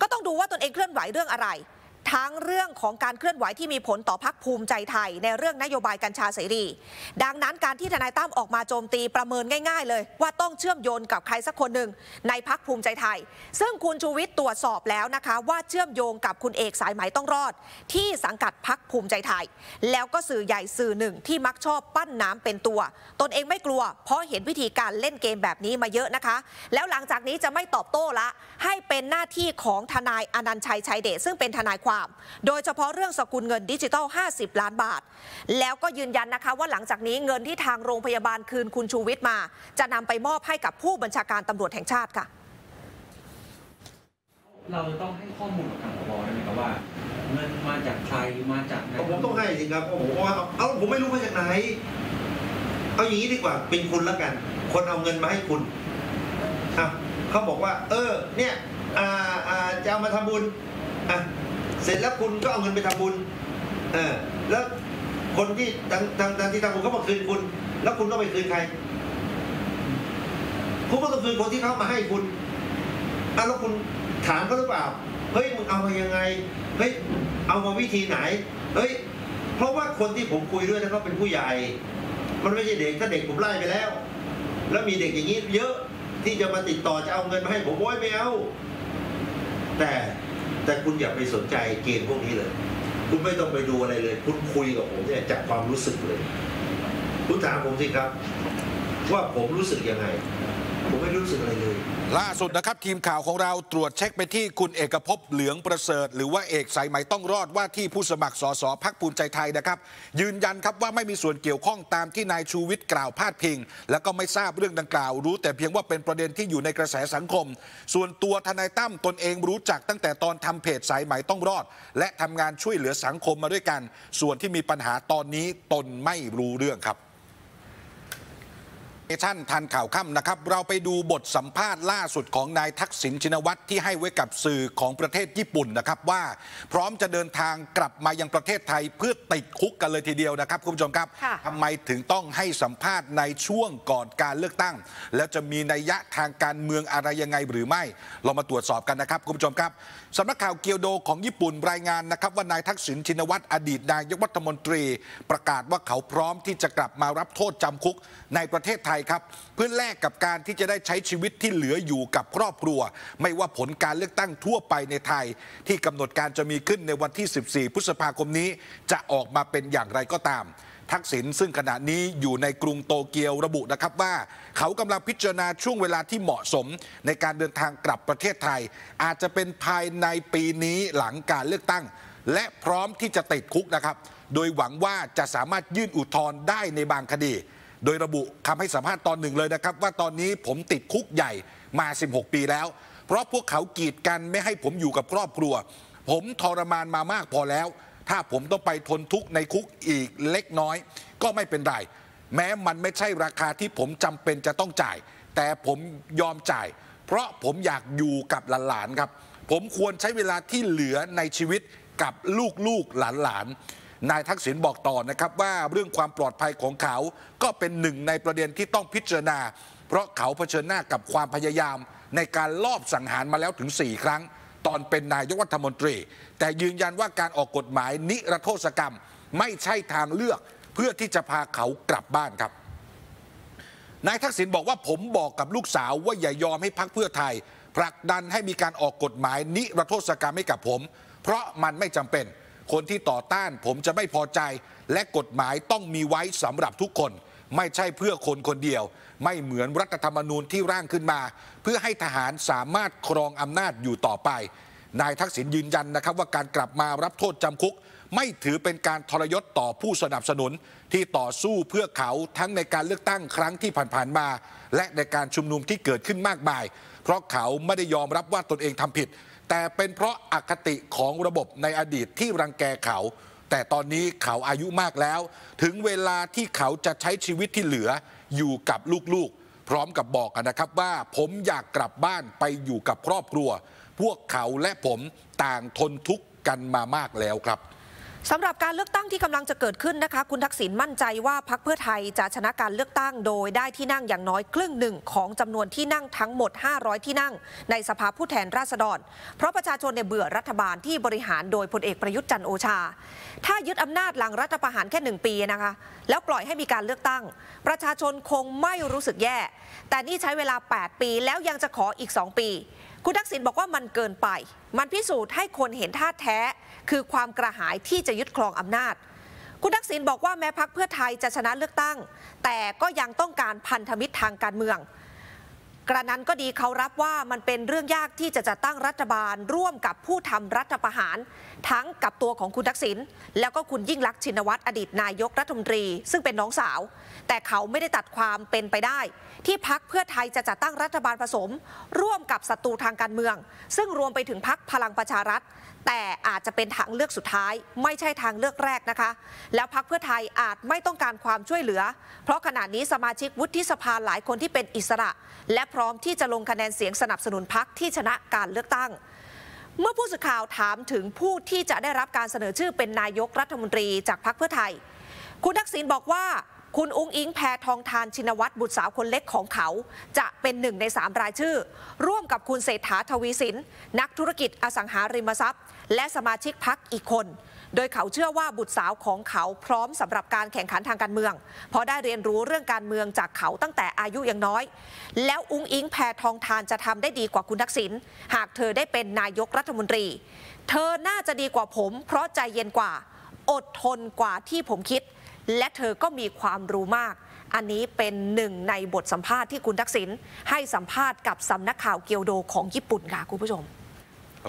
ก็ต้องดูว่าตนเองเคลื่อนไหวเรื่องอะไรทั้งเรื่องของการเคลื่อนไหวที่มีผลต่อพรรคภูมิใจไทยในเรื่องนโยบายกัญชาเสรีดังนั้นการที่ทนายตั้มออกมาโจมตีประเมินง่ายๆเลยว่าต้องเชื่อมโยงกับใครสักคนหนึ่งในพรรคภูมิใจไทยซึ่งคุณชูวิทย์ตรวจสอบแล้วนะคะว่าเชื่อมโยงกับคุณเอกสายไหมต้องรอดที่สังกัดพรรคภูมิใจไทยแล้วก็สื่อใหญ่สื่อหนึ่งที่มักชอบปั้นน้ำเป็นตัวตนเองไม่กลัวเพราะเห็นวิธีการเล่นเกมแบบนี้มาเยอะนะคะแล้วหลังจากนี้จะไม่ตอบโต้ละให้เป็นหน้าที่ของทนายอนันต์ชัยชัยเดชซึ่งเป็นทนายความโดยเฉพาะเรื่องสกุลเงินดิจิทัลห้าสิบล้านบาทแล้วก็ยืนยันนะคะว่าหลังจากนี้เงินที่ทางโรงพยาบาลคืนคุณชูวิทย์มาจะนำไปมอบให้กับผู้บัญชาการตำรวจแห่งชาติค่ะเราต้องให้ข้อมูลกับทางปปได้ไหมครับว่าเงินมาจากใครมาจากไหนผมต้องให้จริงครับผมว่าเอ้าผมไม่รู้มาจากไหนเอาอย่างนี้ดีกว่าเป็นคุณแล้วกันคนเอาเงินมาให้คุณครับเขาบอกว่าเออเนี่ยอ่าอ่าจะเอามาทำบุญอ่ะเสร็จแล้วคุณก็เอาเงินไปทำบุญเออแล้วคนที่ทางทางทางที่ทำบุญเขามาคืนคุณแล้วคุณต้องไปคืนใครคุณก็ต้องคืนคนที่เขามาให้คุณอ่ะแล้วคุณถามเขาหรือเปล่าเฮ้ยมึงเอามายังไงเฮ้ยเอามาวิธีไหนเฮ้ยเพราะว่าคนที่ผมคุยด้วยนะเขาเป็นผู้ใหญ่มันไม่ใช่เด็กถ้าเด็กผมไล่ไปแล้วแล้วมีเด็กอย่างนี้เยอะที่จะมาติดต่อจะเอาเงินมาให้ผมโอ๊ยไม่เอาแต่แต่คุณอย่าไปสนใจเกมพวกนี้เลยคุณไม่ต้องไปดูอะไรเลยคุณคุยกับผมเนี่ยจากความรู้สึกเลยคุณถามผมสิครับว่าผมรู้สึกยังไงผมไม่รู้สึกอะไรเลยล่าสุดนะครับทีมข่าวของเราตรวจเช็คไปที่คุณเอกภพเหลืองประเสริฐหรือว่าเอกสายไหมต้องรอดว่าที่ผู้สมัครสสพรรคภูมิใจไทยนะครับยืนยันครับว่าไม่มีส่วนเกี่ยวข้องตามที่นายชูวิทย์กล่าวพาดพิงแล้วก็ไม่ทราบเรื่องดังกล่าวรู้แต่เพียงว่าเป็นประเด็นที่อยู่ในกระแสสังคมส่วนตัวทนายตั้มตนเองรู้จักตั้งแต่ตอนทำเพจสายไหมต้องรอดและทำงานช่วยเหลือสังคมมาด้วยกันส่วนที่มีปัญหาตอนนี้ตนไม่รู้เรื่องครับ ท่านทันข่าวค่ำนะครับเราไปดูบทสัมภาษณ์ล่าสุดของนายทักษิณชินวัตรที่ให้ไว้กับสื่อของประเทศญี่ปุ่นนะครับว่าพร้อมจะเดินทางกลับมายังประเทศไทยเพื่อติดคุกกันเลยทีเดียวนะครับคุณผู้ชมครับทำไมถึงต้องให้สัมภาษณ์ในช่วงก่อนการเลือกตั้งแล้วจะมีนัยยะทางการเมืองอะไรยังไงหรือไม่เรามาตรวจสอบกันนะครับคุณผู้ชมครับสำนักข่าวเกียวโดของญี่ปุ่นรายงานนะครับว่านายทักษิณชินวัตรอดีตนายกรัฐมนตรีประกาศว่าเขาพร้อมที่จะกลับมารับโทษจำคุกในประเทศไทยเพื่อแลกกับการที่จะได้ใช้ชีวิตที่เหลืออยู่กับครอบครัวไม่ว่าผลการเลือกตั้งทั่วไปในไทยที่กำหนดการจะมีขึ้นในวันที่สิบสี่พฤษภาคมนี้จะออกมาเป็นอย่างไรก็ตามทักษิณซึ่งขณะนี้อยู่ในกรุงโตเกียวระบุนะครับว่าเขากำลังพิจารณาช่วงเวลาที่เหมาะสมในการเดินทางกลับประเทศไทยอาจจะเป็นภายในปีนี้หลังการเลือกตั้งและพร้อมที่จะติดคุกนะครับโดยหวังว่าจะสามารถยื่นอุทธรณ์ได้ในบางคดีโดยระบุคำให้สัมภาษณ์ตอนหนึ่งเลยนะครับว่าตอนนี้ผมติดคุกใหญ่มาสิบหกปีแล้วเพราะพวกเขากีดกันไม่ให้ผมอยู่กับครอบครัวผมทรมานมามากพอแล้วถ้าผมต้องไปทนทุกข์ในคุกอีกเล็กน้อยก็ไม่เป็นไรแม้มันไม่ใช่ราคาที่ผมจำเป็นจะต้องจ่ายแต่ผมยอมจ่ายเพราะผมอยากอยู่กับหลานๆครับผมควรใช้เวลาที่เหลือในชีวิตกับลูกๆหลานๆนายทักษิณบอกต่อนะครับว่าเรื่องความปลอดภัยของเขาก็เป็นหนึ่งในประเด็นที่ต้องพิจารณาเพราะเขาเผชิญหน้ากับความพยายามในการลอบสังหารมาแล้วถึงสี่ครั้งตอนเป็นนายกรัฐมนตรีแต่ยืนยันว่าการออกกฎหมายนิรโทษกรรมไม่ใช่ทางเลือกเพื่อที่จะพาเขากลับบ้านครับนายทักษิณบอกว่าผมบอกกับลูกสาวว่าอย่ายอมให้พรรคเพื่อไทยผลักดันให้มีการออกกฎหมายนิรโทษกรรมให้กับผมเพราะมันไม่จำเป็นคนที่ต่อต้านผมจะไม่พอใจและกฎหมายต้องมีไว้สำหรับทุกคนไม่ใช่เพื่อคนคนเดียวไม่เหมือนรัฐธรรมนูญที่ร่างขึ้นมาเพื่อให้ทหารสามารถครองอำนาจอยู่ต่อไปนายทักษิณยืนยันนะครับว่าการกลับมารับโทษจำคุกไม่ถือเป็นการทรยศต่อผู้สนับสนุนที่ต่อสู้เพื่อเขาทั้งในการเลือกตั้งครั้งที่ผ่านๆมาและในการชุมนุมที่เกิดขึ้นมากมายเพราะเขาไม่ได้ยอมรับว่าตนเองทำผิดแต่เป็นเพราะอคติของระบบในอดีตที่รังแกเขาแต่ตอนนี้เขาอายุมากแล้วถึงเวลาที่เขาจะใช้ชีวิตที่เหลืออยู่กับลูกๆพร้อมกับบอกนะครับว่าผมอยากกลับบ้านไปอยู่กับครอบครัวพวกเขาและผมต่างทนทุกข์กันมามากแล้วครับสำหรับการเลือกตั้งที่กำลังจะเกิดขึ้นนะคะคุณทักษิณมั่นใจว่าพรรคเพื่อไทยจะชนะการเลือกตั้งโดยได้ที่นั่งอย่างน้อยครึ่งหนึ่งของจำนวนที่นั่งทั้งหมดห้าร้อยที่นั่งในสภาผู้แทนราษฎรเพราะประชาชนในเบื่อรัฐบาลที่บริหารโดยพลเอกประยุทธ์จันทร์โอชาถ้ายึดอำนาจหลังรัฐประหารแค่หนึ่งปีนะคะแล้วปล่อยให้มีการเลือกตั้งประชาชนคงไม่รู้สึกแย่แต่นี่ใช้เวลาแปดปีแล้วยังจะขออีกสองปีคุณทักษิณบอกว่ามันเกินไปมันพิสูจน์ให้คนเห็นท่าแท้คือความกระหายที่จะยึดครองอำนาจคุณทักษิณบอกว่าแม้พรรคเพื่อไทยจะชนะเลือกตั้งแต่ก็ยังต้องการพันธมิตรทางการเมืองกระนั้นก็ดีเขารับว่ามันเป็นเรื่องยากที่จะจัดตั้งรัฐบาลร่วมกับผู้ทำรัฐประหารทั้งกับตัวของคุณทักษิณแล้วก็คุณยิ่งลักษณ์ชินวัตรอดีตนายกรัฐมนตรีซึ่งเป็นน้องสาวแต่เขาไม่ได้ตัดความเป็นไปได้ที่พรรคเพื่อไทยจะจัดตั้งรัฐบาลผสมร่วมกับศัตรูทางการเมืองซึ่งรวมไปถึงพรรคพลังประชารัฐแต่อาจจะเป็นทางเลือกสุดท้ายไม่ใช่ทางเลือกแรกนะคะแล้วพรรคเพื่อไทยอาจไม่ต้องการความช่วยเหลือเพราะขณะนี้สมาชิกวุฒิสภาหลายคนที่เป็นอิสระและพร้อมที่จะลงคะแนนเสียงสนับสนุนพรรคที่ชนะการเลือกตั้งเมื่อผู้สื่อข่าวถามถึงผู้ที่จะได้รับการเสนอชื่อเป็นนายกรัฐมนตรีจากพรรคเพื่อไทยคุณทักษิณบอกว่าคุณอุ๊งอิ๊งแพทองธารชินวัตรบุตรสาวคนเล็กของเขาจะเป็นหนึ่งในสามรายชื่อร่วมกับคุณเศรษฐาทวีสินนักธุรกิจอสังหาริมทรัพย์และสมาชิกพรรคอีกคนโดยเขาเชื่อว่าบุตรสาวของเขาพร้อมสำหรับการแข่งขันทางการเมืองเพราะได้เรียนรู้เรื่องการเมืองจากเขาตั้งแต่อายุยังน้อยแล้วอุ๊งอิ๊งแพทองธารจะทำได้ดีกว่าคุณทักษิณหากเธอได้เป็นนายกรัฐมนตรีเธอน่าจะดีกว่าผมเพราะใจเย็นกว่าอดทนกว่าที่ผมคิดและเธอก็มีความรู้มากอันนี้เป็นหนึ่งในบทสัมภาษณ์ที่คุณทักษิณให้สัมภาษณ์กับสำนักข่าวเกียวโดของญี่ปุ่นค่ะคุณผู้ชม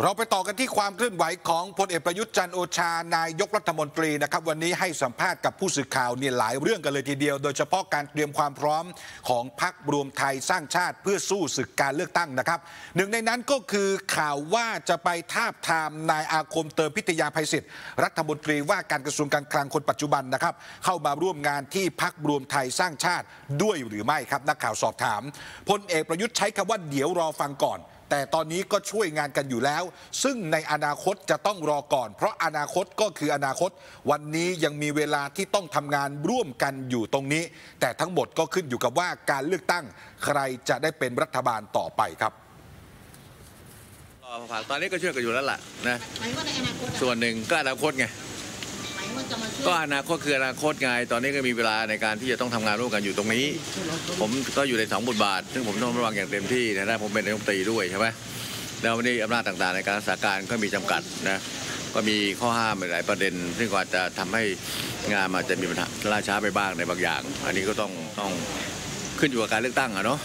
เราไปต่อกันที่ความเคลื่อนไหวของพลเอกประยุทธ์จันทร์โอชานายกรัฐมนตรีนะครับวันนี้ให้สัมภาษณ์กับผู้สื่อข่าวเนี่ยหลายเรื่องกันเลยทีเดียวโดยเฉพาะการเตรียมความพร้อมของพรรครวมไทยสร้างชาติเพื่อสู้ศึกการเลือกตั้งนะครับหนึ่งในนั้นก็คือข่าวว่าจะไปทาบทามนายอาคมเติมพิทยาภัยศิษฐ์รัฐมนตรีว่าการกระทรวงการคลังคนปัจจุบันนะครับเข้ามาร่วมงานที่พรรครวมไทยสร้างชาติด้วยหรือไม่ครับนักข่าวสอบถามพลเอกประยุทธ์ใช้คำว่าเดี๋ยวรอฟังก่อนแต่ตอนนี้ก็ช่วยงานกันอยู่แล้วซึ่งในอนาคตจะต้องรอก่อนเพราะอนาคตก็คืออนาคตวันนี้ยังมีเวลาที่ต้องทำงานร่วมกันอยู่ตรงนี้แต่ทั้งหมดก็ขึ้นอยู่กับว่าการเลือกตั้งใครจะได้เป็นรัฐบาลต่อไปครับตอนนี้ก็ช่วยกันอยู่แล้วล่ะนะส่วนหนึ่งก็อนาคตไงก็อนาคตคืออนาคตไงตอนนี้ก็มีเวลาในการที่จะต้องทำงานร่วมกันอยู่ตรงนี้ผมก็อยู่ในสองบทบาทซึ่งผมต้องระวังอย่างเต็มที่นะผมเป็นนายกรัฐมนตรีด้วยใช่ไหมแล้ววันนี้อำนาจต่างๆในการรักษาการก็มีจำกัดนะก็มีข้อห้ามหลายประเด็นซึ่งอาจจะทำให้งานอาจจะมีปัญหาล่าช้าไปบ้างในบางอย่างอันนี้ก็ต้องต้องขึ้นอยู่กับการเลือกตั้งอะเนาะ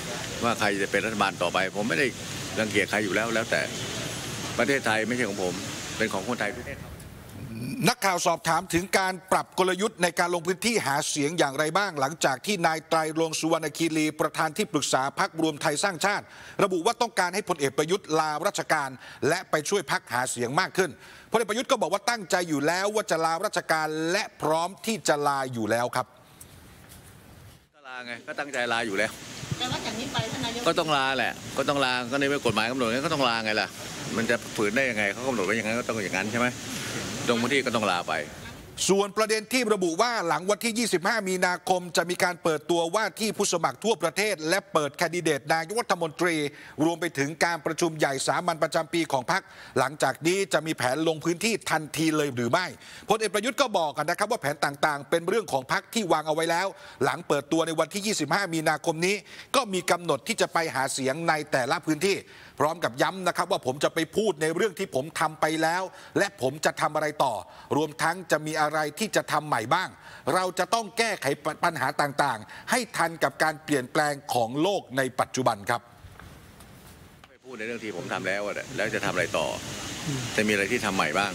ว่าใครจะเป็นรัฐบาลต่อไปผมไม่ได้รังเกียจใครอยู่แล้วแล้วแต่ประเทศไทยไม่ใช่ของผมเป็นของคนไทยทุกคนนักข่าวสอบถามถึงการปรับกลยุทธ์ในการลงพื้นที่หาเสียงอย่างไรบ้างหลังจากที่นายไตรรงค์ สุวรรณคีรีประธานที่ปรึกษาพรรครวมไทยสร้างชาติระบุว่าต้องการให้พลเอกประยุทธ์ลาราชการและไปช่วยพรรคหาเสียงมากขึ้นพลเอกประยุทธ์ก็บอกว่าตั้งใจอยู่แล้วว่าจะลาราชการและพร้อมที่จะลาอยู่แล้วครับลาไงก็ตั้งใจลาอยู่แล้วก็ต้องลาแหละก็ต้องลาก็ในกฎหมายกำหนดงั้นก็ต้องลาไงล่ะมันจะฝืนได้ยังไงเขากำหนดไว้อย่างนั้นก็ต้องอย่างนั้นใช่ไหมตรงพื้นที่ก็ต้องลาไปส่วนประเด็นที่ระบุว่าหลังวันที่ยี่สิบห้ามีนาคมจะมีการเปิดตัวว่าที่ผู้สมัครทั่วประเทศและเปิดแคนดิเดตนายกรัฐมนตรีรวมไปถึงการประชุมใหญ่สามัญประจำปีของพรรคหลังจากนี้จะมีแผนลงพื้นที่ทันทีเลยหรือไม่พลเอกประยุทธ์ก็บอกกันนะครับว่าแผนต่างๆเป็นเรื่องของพรรคที่วางเอาไว้แล้วหลังเปิดตัวในวันที่ยี่สิบห้ามีนาคมนี้ก็มีกำหนดที่จะไปหาเสียงในแต่ละพื้นที่พร้อมกับย้ำนะครับว่าผมจะไปพูดในเรื่องที่ผมทำไปแล้วและผมจะทำอะไรต่อรวมทั้งจะมีอะไรที่จะทำใหม่บ้างเราจะต้องแก้ไขปัญหาต่างๆให้ทันกับการเปลี่ยนแปลงของโลกในปัจจุบันครับไม่พูดในเรื่องที่ผมทำแล้วแล้วจะทำอะไรต่อจะมีอะไรที่ทำใหม่บ้าง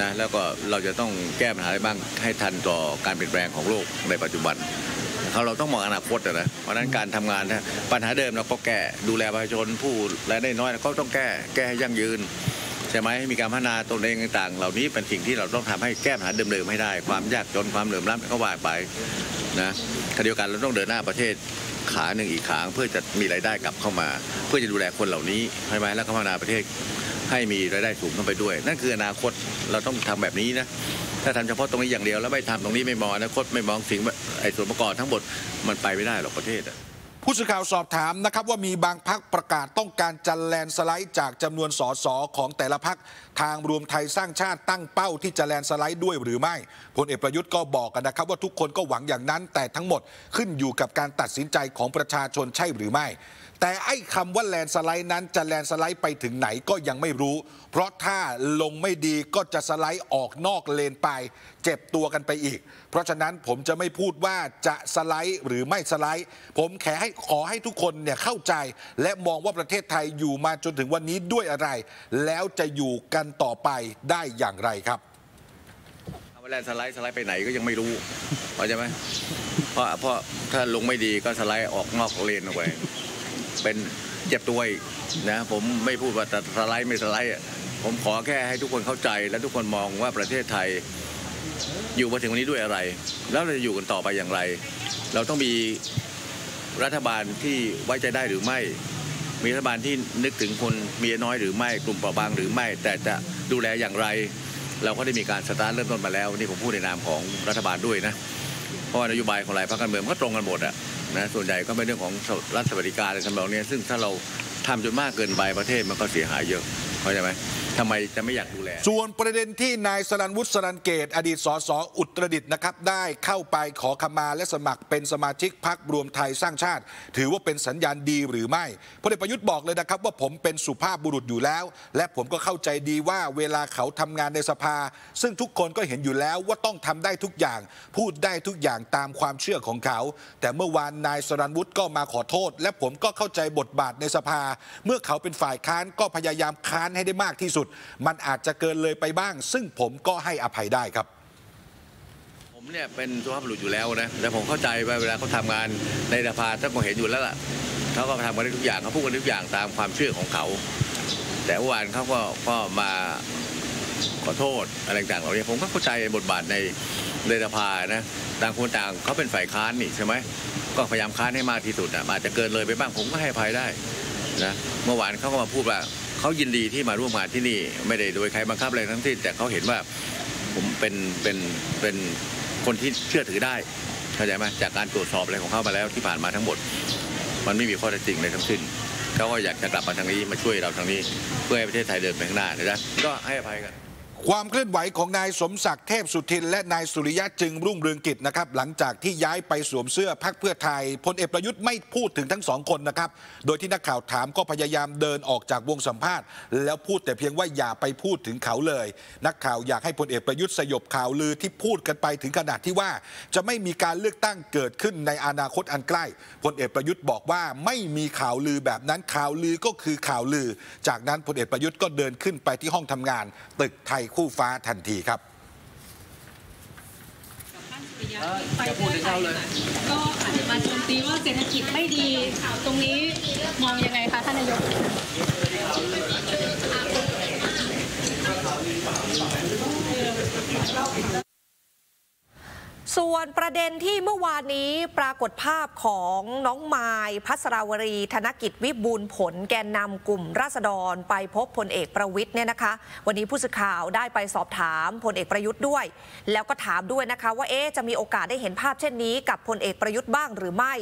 นะแล้วก็เราจะต้องแก้ปัญหาอะไรบ้างให้ทันต่อการเปลี่ยนแปลงของโลกในปัจจุบันเราต้องมองอนาคตนะเพราะนั้นการทำงานนะปัญหาเดิมเราก็แก้ดูแลประชาชนผู้รายได้น้อยก็ต้องแก้แก้ให้ยั่งยืนใช่ไหมมีการพัฒนาตนเองต่างๆเหล่านี้เป็นสิ่งที่เราต้องทำให้แก้ปัญหาเดิมๆให้ได้ความยากจนความเหลื่อมล้ำก็ว่าไปนะขณะเดียวกันเราต้องเดินหน้าประเทศขาหนึ่งอีกขาเพื่อจะมีรายได้กลับเข้ามาเพื่อจะดูแลคนเหล่านี้ใช่ไหมแล้วพัฒนาประเทศให้มีรายได้สูงขึ้นไปด้วยนั่นคืออนาคตเราต้องทำแบบนี้นะถ้าทำเฉพาะตรงนี้อย่างเดียวแล้วไม่ทำตรงนี้ไม่มองอนาคตไม่มองสิ่งไอ้ส่วนประกอบทั้งหมดมันไปไม่ได้หรอกประเทศผู้สื่อข่าวสอบถามนะครับว่ามีบางพรรคประกาศต้องการจัดแลนสไลด์จากจำนวนสสของแต่ละพรรคทางรวมไทยสร้างชาติตั้งเป้าที่จะแลนสไลด์ด้วยหรือไม่พลเอกประยุทธ์ก็บอกกันนะครับว่าทุกคนก็หวังอย่างนั้นแต่ทั้งหมดขึ้นอยู่กับการตัดสินใจของประชาชนใช่หรือไม่แต่ไอ้คำว่าแลนสไลด์นั้นจะแลนสไลด์ไปถึงไหนก็ยังไม่รู้เพราะถ้าลงไม่ดีก็จะสไลด์ออกนอกเลนไปเจ็บตัวกันไปอีกเพราะฉะนั้นผมจะไม่พูดว่าจะสไลด์หรือไม่สไลด์ผมแค่ให้ขอให้ทุกคนเนี่ยเข้าใจและมองว่าประเทศไทยอยู่มาจนถึงวันนี้ด้วยอะไรแล้วจะอยู่กันต่อไปได้อย่างไรครับแลนสไลด์สไลด์ไปไหนก็ยังไม่รู้เข้าใจไหมเพราะเพราะถ้าลงไม่ดีก็สไลด์ออกนอกเลนออกไปเป็นเจ็บตัวนะผมไม่พูดว่าแต่สไลด์ไม่สไลด์ผมขอแค่ให้ทุกคนเข้าใจและทุกคนมองว่าประเทศไทยอยู่มาถึงวันนี้ด้วยอะไรแล้วเราจะอยู่กันต่อไปอย่างไรเราต้องมีรัฐบาลที่ไว้ใจได้หรือไม่มีรัฐบาลที่นึกถึงคนมีน้อยหรือไม่กลุ่มเปราะบางหรือไม่แต่จะดูแลอย่างไรเราก็ได้มีการสตาร์ทเริ่มต้นมาแล้วนี่ผมพูดในนามของรัฐบาลด้วยนะเพราะนโยบายของหลายพรรคการเมืองก็ตรงกันหมดอะนะส่วนใหญ่ก็เป็นเรื่องของรัฐสวัสดิการอะไรทำนองนี้ซึ่งถ้าเราทำจนมากเกินไปประเทศมันก็เสียหายเยอะเข้าใจไหม ทำไมจะไม่อยากดูแลส่วนประเด็นที่นายสรัญวุฒิ สรัญเกตอดีตสสอุตรดิตถ์นะครับได้เข้าไปขอขมาและสมัครเป็นสมาชิกพรรครวมไทยสร้างชาติถือว่าเป็นสัญญาณดีหรือไม่พลเอกประยุทธ์บอกเลยนะครับว่าผมเป็นสุภาพบุรุษอยู่แล้วและผมก็เข้าใจดีว่าเวลาเขาทำงานในสภาซึ่งทุกคนก็เห็นอยู่แล้วว่าต้องทำได้ทุกอย่างพูดได้ทุกอย่างตามความเชื่อของเขาแต่เมื่อวานนายสรัญวุฒิก็มาขอโทษและผมก็เข้าใจบทบาทในสภาเมื่อเขาเป็นฝ่ายค้านก็พยายามค้านให้ได้มากที่สุดมันอาจจะเกินเลยไปบ้างซึ่งผมก็ให้อภัยได้ครับผมเนี่ยเป็นสุภาพบุรุษอยู่แล้วนะแต่ผมเข้าใจว่าเวลาเขาทำงานในสภาท่านก็เห็นอยู่แล้วล่ะเขาก็ทำกันได้ทุกอย่างเขาพูดกันทุกอย่างตามความเชื่อของเขาแต่เมื่อวานเขาก็ก็มาขอโทษอะไรต่างๆเหล่านี้ผมก็เข้าใจบทบาทในในสภานะต่างคนต่างเขาเป็นฝ่ายค้านนี่ใช่ไหมก็พยายามค้านให้มากที่สุดนะอาจจะเกินเลยไปบ้างผมก็ให้อภัยได้นะเมื่อวานเขาก็มาพูดว่าเขายินดีที่มาร่วมงานที่นี่ไม่ได้โดยใครบังคับอะไรทั้งสิ้นแต่เขาเห็นว่าผมเป็นเป็นเป็นคนที่เชื่อถือได้เข้าใจไหมจากการตรวจสอบอะไรของเขามาแล้วที่ผ่านมาทั้งหมดมันไม่มีข้อเท็จจริงเลยทั้งสิ้นเขาก็อยากจะกลับมาทางนี้มาช่วยเราทางนี้เพื่อให้ประเทศไทยเดินไปข้างหน้านะก็ให้อภัยกันความเคลื่อนไหวของนายสมศักดิ์เทพสุทินและนายสุริยะจึงรุ่งเรืองกิจนะครับหลังจากที่ย้ายไปสวมเสื้อพรรคเพื่อไทยพลเอกประยุทธ์ไม่พูดถึงทั้งสองคนนะครับโดยที่นักข่าวถามก็พยายามเดินออกจากวงสัมภาษณ์แล้วพูดแต่เพียงว่าอย่าไปพูดถึงเขาเลยนักข่าวอยากให้พลเอกประยุทธ์สยบข่าวลือที่พูดกันไปถึงขนาดที่ว่าจะไม่มีการเลือกตั้งเกิดขึ้นในอนาคตอันใกล้พลเอกประยุทธ์บอกว่าไม่มีข่าวลือแบบนั้นข่าวลือก็คือข่าวลือจากนั้นพลเอกประยุทธ์ก็เดินขึ้นไปที่ห้องทำงานตึกไทยคู่ฟ้าทันทีครับไปพูดถึงเขาเลยก็อาจจะมาโจมตีว่าเศรษฐกิจไม่ดีตรงนี้มองยังไงคะท่านนายกส่วนประเด็นที่เมื่อวานนี้ปรากฏภาพของน้องมายภัสราวรีธนกิจวิบูลย์ผลแกนนำกลุ่มราษฎรไปพบพลเอกประวิตรเนี่ยนะคะวันนี้ผู้สื่อข่าวได้ไปสอบถามพลเอกประยุทธ์ด้วยแล้วก็ถามด้วยนะคะว่าเอ๊ะจะมีโอกาสได้เห็นภาพเช่นนี้กับพลเอกประยุทธ์บ้างหรือไม่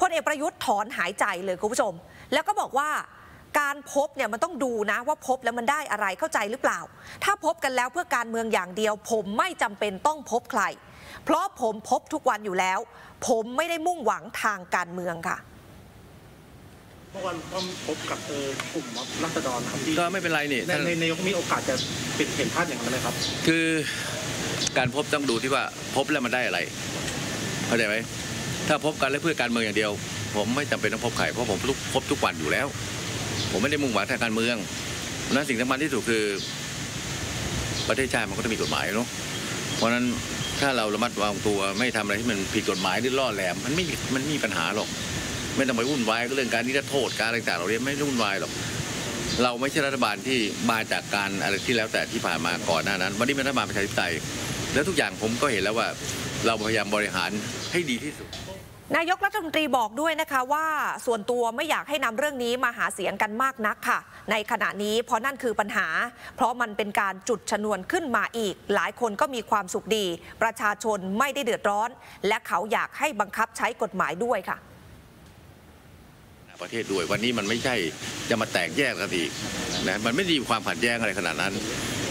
พลเอกประยุทธ์ถอนหายใจเลยคุณผู้ชมแล้วก็บอกว่าการพบเนี่ยมันต้องดูนะว่าพบแล้วมันได้อะไรเข้าใจหรือเปล่าถ้าพบกันแล้วเพื่อการเมืองอย่างเดียวผมไม่จำเป็นต้องพบใครเพราะผมพบทุกวันอยู่แล้วผมไม่ได้มุ่งหวังทางการเมืองค่ะเมื่อวันผมพบกับกลุ่มรัษฎรครับก็ไม่เป็นไรนี่ในนายกมีโอกาสจะเป็นเห็นภาพอย่างนั้นไหมครับคือการพบต้องดูที่ว่าพบแล้วมันได้อะไรเข้าใจไหมถ้าพบกันแล้วเพื่อการเมืองอย่างเดียวผมไม่จำเป็นต้องพบใครเพราะผมพบทุกวันอยู่แล้วผมไม่ได้มุ่งหวังทางการเมืองและสิ่งสำคัญที่สุดคือประเทศชาติมันก็ต้องมีกฎหมายเนาะเพราะนั้นถ้าเราระมัดระวังตัวไม่ทำอะไรที่มันผิดกฎหมายหรือล่อแหลมมันไม่มันมีปัญหาหรอกไม่ต้องไปวุ่นวายกับเรื่องการนิรโทษการอะไรต่างๆเราเรียกไม่วุ่นวายหรอกเราไม่ใช่รัฐบาลที่มาจากการอะไรที่แล้วแต่ที่ผ่านมาก่อนหน้านั้นวันนี้เป็นรัฐบาลประชาธิปไตยแล้วทุกอย่างผมก็เห็นแล้วว่าเราพยายามบริหารให้ดีที่สุดนายกรัฐมนตรีบอกด้วยนะคะว่าส่วนตัวไม่อยากให้นำเรื่องนี้มาหาเสียงกันมากนักค่ะในขณะนี้เพราะนั่นคือปัญหาเพราะมันเป็นการจุดชนวนขึ้นมาอีกหลายคนก็มีความสุขดีประชาชนไม่ได้เดือดร้อนและเขาอยากให้บังคับใช้กฎหมายด้วยค่ะประเทศด้วยวันนี้มันไม่ใช่จะมาแตกแยกกันอีกนะมันไม่มีความขัดแย้งอะไรขนาดนั้น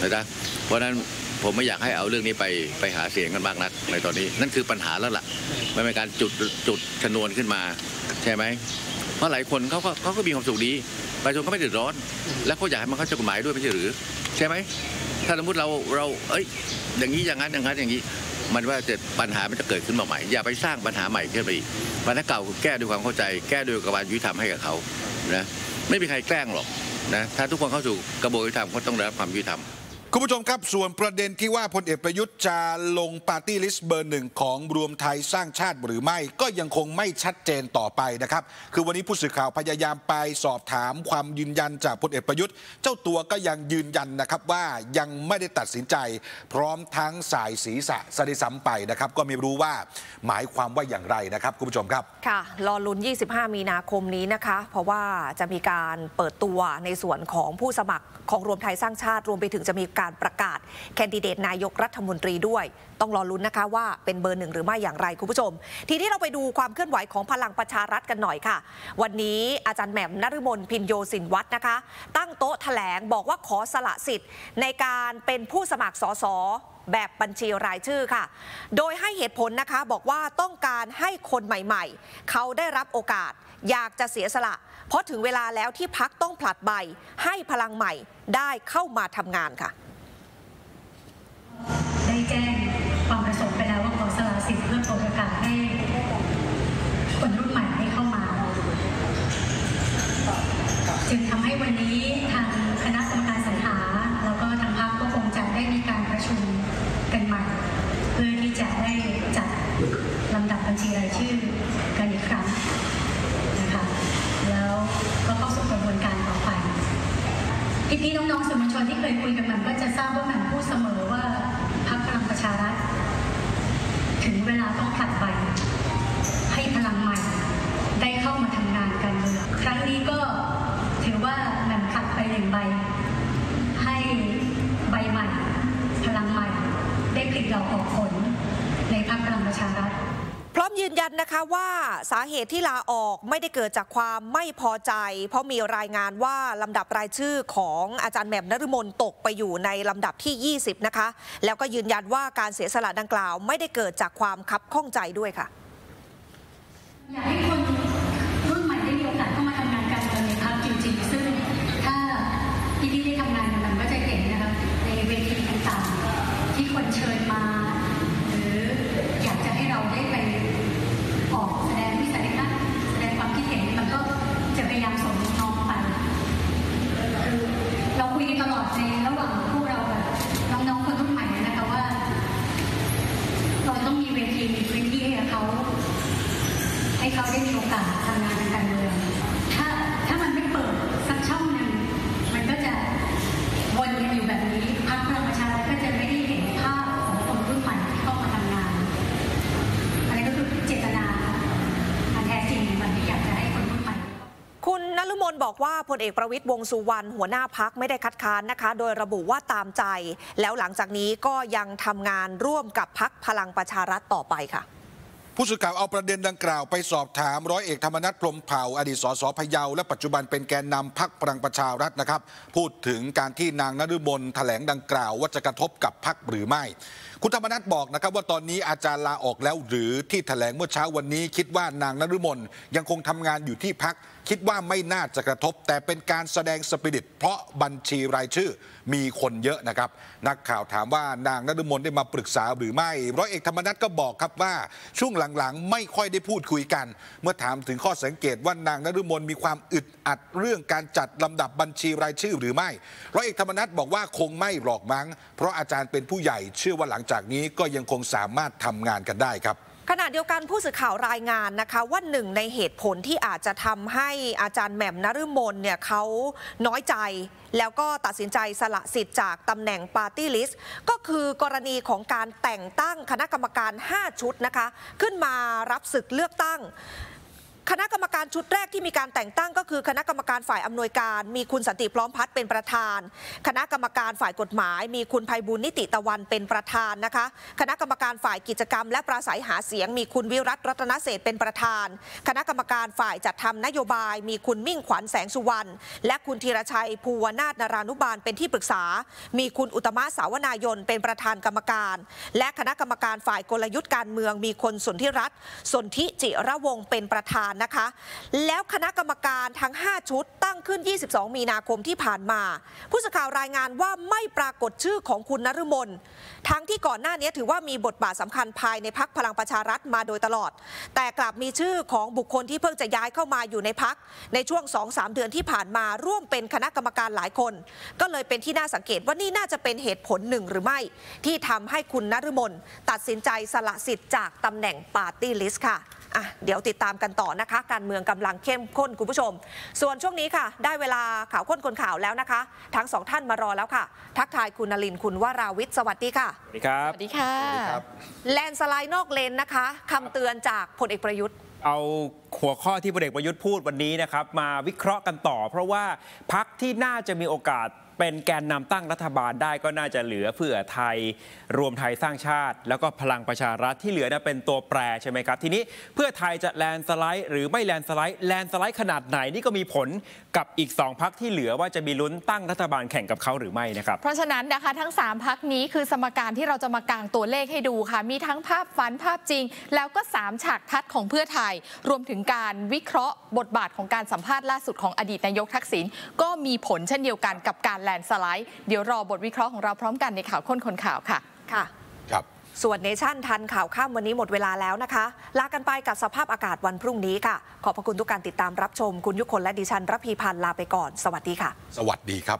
นะจ๊ะเพราะนั้นผมไม่อยากให้เอาเรื่องนี้ไปไปหาเสียงกันมากนักในตอนนี้นั่นคือปัญหาแล้วล่ะมันเป็นการจุดจุดชนวนขึ้นมาใช่ไหมเพราะหลายคนเขาก็เขาก็มีความสุขดีประชาชนก็ไม่เดือดร้อนและเขาอยากให้มันเข้าใจกฎหมายด้วยไม่ใช่หรือใช่ไหมถ้าสมมติเราเราเอ้ยอย่างนี้อย่างนั้นอย่างนั้นอย่างนี้มันว่าจะปัญหามันจะเกิดขึ้นมาใหม่อย่าไปสร้างปัญหาใหม่ขึ้นไปอีกปัญหาเก่าแก้ด้วยความเข้าใจแก้ด้วยกระบวนการยุติธรรมให้กับเขานะไม่มีใครแกล้งหรอกนะถ้าทุกคนเข้าสู่กระบวนการยุติธรรมก็ต้องได้รับความยุติธรรมคุณผู้ชมครับส่วนประเด็นที่ว่าพลเอกประยุทธ์จะลงปาร์ตี้ลิสต์เบอร์หนึ่งของรวมไทยสร้างชาติหรือไม่ก็ยังคงไม่ชัดเจนต่อไปนะครับคือวันนี้ผู้สื่อข่าวพยายามไปสอบถามความยืนยันจากพลเอกประยุทธ์เจ้าตัวก็ยังยืนยันนะครับว่ายังไม่ได้ตัดสินใจพร้อมทั้งสายศีรษะสะดิสัมไปนะครับก็ไม่รู้ว่าหมายความว่าอย่างไรนะครับคุณผู้ชมครับค่ะรอลุ้นยี่สิบห้ามีนาคมนี้นะคะเพราะว่าจะมีการเปิดตัวในส่วนของผู้สมัครของรวมไทยสร้างชาติรวมไปถึงจะมีการ การประกาศแคนดิเดตนายกรัฐมนตรีด้วยต้องรอลุ้นนะคะว่าเป็นเบอร์หนึ่งหรือไม่อย่างไรคุณผู้ชมทีนี้เราไปดูความเคลื่อนไหวของพลังประชารัฐกันหน่อยค่ะวันนี้อาจารย์แหม่มนฤมลพินโยสินวัฒน์นะคะตั้งโต๊ะแถลงบอกว่าขอสละสิทธิ์ในการเป็นผู้สมัครสสแบบบัญชีรายชื่อค่ะโดยให้เหตุผลนะคะบอกว่าต้องการให้คนใหม่ๆเขาได้รับโอกาสอยากจะเสียสละเพราะถึงเวลาแล้วที่พรรคต้องผลัดใบให้พลังใหม่ได้เข้ามาทำงานค่ะได้แจ้งความประสงค์ไปแล้วว่าขอสละสิทธิ์เพื่อเปิดโอกาสให้คนรุ่นใหม่ให้เข้ามาจึงทำให้วันนี้ทางคณะกรรมการสรรหาแล้วก็ทางพรรคก็คงจะได้มีการประชุมกันใหม่เพื่อที่จะได้จัดลำดับบัญชีรายชื่อกันอีกครั้งนะคะแล้วก็เข้าสู่กระบวนการต่อไปพี่ๆน้องๆสื่อมวลชนที่เคยคุยกับมันก็จะทราบว่ามันพูดเสมอว่าพรรคพลังประชารัฐถึงเวลาต้องผลัดใบให้พลังใหม่ได้เข้ามาทำงานการเมืองครั้งนี้ก็ถือว่ามันผลัดไปหนึ่งใบให้ใบใหม่พลังใหม่ได้ผลิตดอกออกผลในพรรคพลังประชารัฐพร้อมยืนยันนะคะว่าสาเหตุที่ลาออกไม่ได้เกิดจากความไม่พอใจเพราะมีรายงานว่าลำดับรายชื่อของอาจารย์แหม่มนฤมลตกไปอยู่ในลำดับที่ยี่สิบนะคะแล้วก็ยืนยันว่าการเสียสละดังกล่าวไม่ได้เกิดจากความคับข้องใจด้วยค่ะอยากให้คนรุ่นใหม่ได้มีโอกาสเข้ามาทำงานการเมืองในพรรคจริงๆซึ่งถ้าที่ได้ทำงานมันก็จะเห็นนะคะในเวทีต่างๆที่คนเชิญมาหรืออยากจะให้เราได้ไปออกแสดงวิสัยทัศน์แสดงความคิดเห็นมันก็จะพยายามส่งน้องไปเราคุยกันตลอดในระหว่างพวกเราแบบน้องๆคนรุ่นใหม่นะคะว่าเราต้องมีเวทีมีพื้นที่ให้เขาให้เขาได้มีโอกาสทำงานในการเมืองถ้าถ้ามันไม่เปิดสักช่องหนึ่งมันก็จะวนกันอยู่แบบนี้พรรคพลังประชารัฐก็จะไม่ได้เห็นภาพของคนรุ่นใหม่ที่เข้ามาทำงานอันนี้ก็คือเจตนาอันแท้จริงมันไม่อยากจะให้คนรุ่นใหม่คุณนฤมลบอกว่าพลเอกประวิตรวงษ์สุวรรณหัวหน้าพรรคไม่ได้คัดค้านนะคะโดยระบุว่าตามใจแล้วหลังจากนี้ก็ยังทำงานร่วมกับพรรคพลังประชารัฐต่อไปค่ะผู้สื่อข่าวเอาประเด็นดังกล่าวไปสอบถามร้อยเอกธรรมนัส พรหมเผ่าอดีตสสพะเยาและปัจจุบันเป็นแกนนำพรรคพลังประชารัฐนะครับพูดถึงการที่นางนฤมลแถลงดังกล่าวว่าจะกระทบกับพรรคหรือไม่คุณธรรมนัสบอกนะครับว่าตอนนี้อาจารย์ลาออกแล้วหรือที่แถลงเมื่อเช้าวันนี้คิดว่านางนฤมลยังคงทำงานอยู่ที่พรรคคิดว่าไม่น่าจะกระทบแต่เป็นการแสดงสปิริตเพราะบัญชีรายชื่อมีคนเยอะนะครับนักข่าวถามว่านางนฤมลได้มาปรึกษาหรือไม่ร้อยเอกธรรมนัสก็บอกครับว่าช่วงหลังๆไม่ค่อยได้พูดคุยกันเมื่อถามถึงข้อสังเกตว่านางนฤมลมีความอึดอัดเรื่องการจัดลำดับบัญชีรายชื่อหรือไม่ร้อยเอกธรรมนัสบอกว่าคงไม่หรอกมั้งเพราะอาจารย์เป็นผู้ใหญ่เชื่อว่าหลังจากนี้ก็ยังคงสามารถทำงานกันได้ครับขณะเดียวกันผู้สื่อข่าวรายงานนะคะว่าหนึ่งในเหตุผลที่อาจจะทำให้อาจารย์แหม่มนฤมลเนี่ยเขาน้อยใจแล้วก็ตัดสินใจสละสิทธิ์จากตำแหน่งปาร์ตี้ลิสต์ก็คือกรณีของการแต่งตั้งคณะกรรมการห้าชุดนะคะขึ้นมารับศึกเลือกตั้งคณะกรรมการชุดแรกที่มีการแต่งตั้งก็คือคณะกรรมการฝ่ายอำนวยการมีคุณสันติพร้อมพัฒน์เป็นประธานคณะกรรมการฝ่ายกฎหมายมีคุณไพบูลย์นิติตะวันเป็นประธานนะคะคณะกรรมการฝ่ายกิจกรรมและปราศัยหาเสียงมีคุณวิรัติรัตนเศษเป็นประธานคณะกรรมการฝ่ายจัดทำนโยบายมีคุณมิ่งขวัญแสงสุวรรณและคุณธีรชัยภูวนาถนรานุบาลเป็นที่ปรึกษามีคุณอุตตมะสาวนายนเป็นประธานกรรมการและคณะกรรมการฝ่ายกลยุทธ์การเมืองมีคนสนธิรัตน์สนธิจิระวงศ์เป็นประธานนะคะแล้วคณะกรรมการทั้งห้าชุดตั้งขึ้นยี่สิบสองมีนาคมที่ผ่านมาผู้สื่อข่าวรายงานว่าไม่ปรากฏชื่อของคุณนฤมลทั้งที่ก่อนหน้านี้ถือว่ามีบทบาทสำคัญภายในพรรคพลังประชารัฐมาโดยตลอดแต่กลับมีชื่อของบุคคลที่เพิ่งจะย้ายเข้ามาอยู่ในพรรคในช่วง สองถึงสาม เดือนที่ผ่านมาร่วมเป็นคณะกรรมการหลายคนก็เลยเป็นที่น่าสังเกตว่านี่น่าจะเป็นเหตุผลหนึ่งหรือไม่ที่ทำให้คุณนฤมลตัดสินใจสละสิทธิ์จากตำแหน่งปาร์ตี้ลิสต์ค่ะอ่ะเดี๋ยวติดตามกันต่อนะคะการเมืองกำลังเข้มข้นคุณผู้ชมส่วนช่วงนี้ค่ะได้เวลาข่าวข้นคนข่าวแล้วนะคะทั้งสองท่านมารอแล้วค่ะทักทายคุณนลินคุณวราวิทย์สวัสดีค่ะสวัสดีครับสวัสดีค่ะแลนสไลด์นอกเลนนะคะคำเตือนจากพลเอกประยุทธ์เอาหัวข้อที่พลเอกประยุทธ์พูดวันนี้นะครับมาวิเคราะห์กันต่อเพราะว่าพรรคที่น่าจะมีโอกาส เป็นแกนนำตั้งรัฐบาลได้ก็น่าจะเหลือเพื่อไทยรวมไทยสร้างชาติแล้วก็พลังประชารัฐที่เหลือนะเป็นตัวแปรใช่ไหมครับทีนี้เพื่อไทยจะแลนสไลด์หรือไม่แลนสไลด์แลนสไลด์ขนาดไหนนี่ก็มีผลกับอีกสองพรรคที่เหลือว่าจะมีลุ้นตั้งรัฐบาลแข่งกับเขาหรือไม่นะครับเพราะฉะนั้นนะคะทั้งสามพรรคนี้คือสมการที่เราจะมากางตัวเลขให้ดูค่ะมีทั้งภาพฝันภาพจริงแล้วก็สามฉากทัศน์ของเพื่อไทยรวมถึงการวิเคราะห์บทบาทของการสัมภาษณ์ล่าสุดของอดีตนายกทักษิณก็มีผลเช่นเดียวกันกับการแลนสไลด์เดี๋ยวรอบทวิเคราะห์ของเราพร้อมกันในข่าวข้นคนข่าวค่ะค่ะครับส่วนเนชั่นทันข่าวข้ามวันนี้หมดเวลาแล้วนะคะลากันไปกับสภาพอากาศวันพรุ่งนี้ค่ะขอบพระคุณทุกการติดตามรับชมคุณยุคนและดิฉันระพีพันธ์ลาไปก่อนสวัสดีค่ะสวัสดีครับ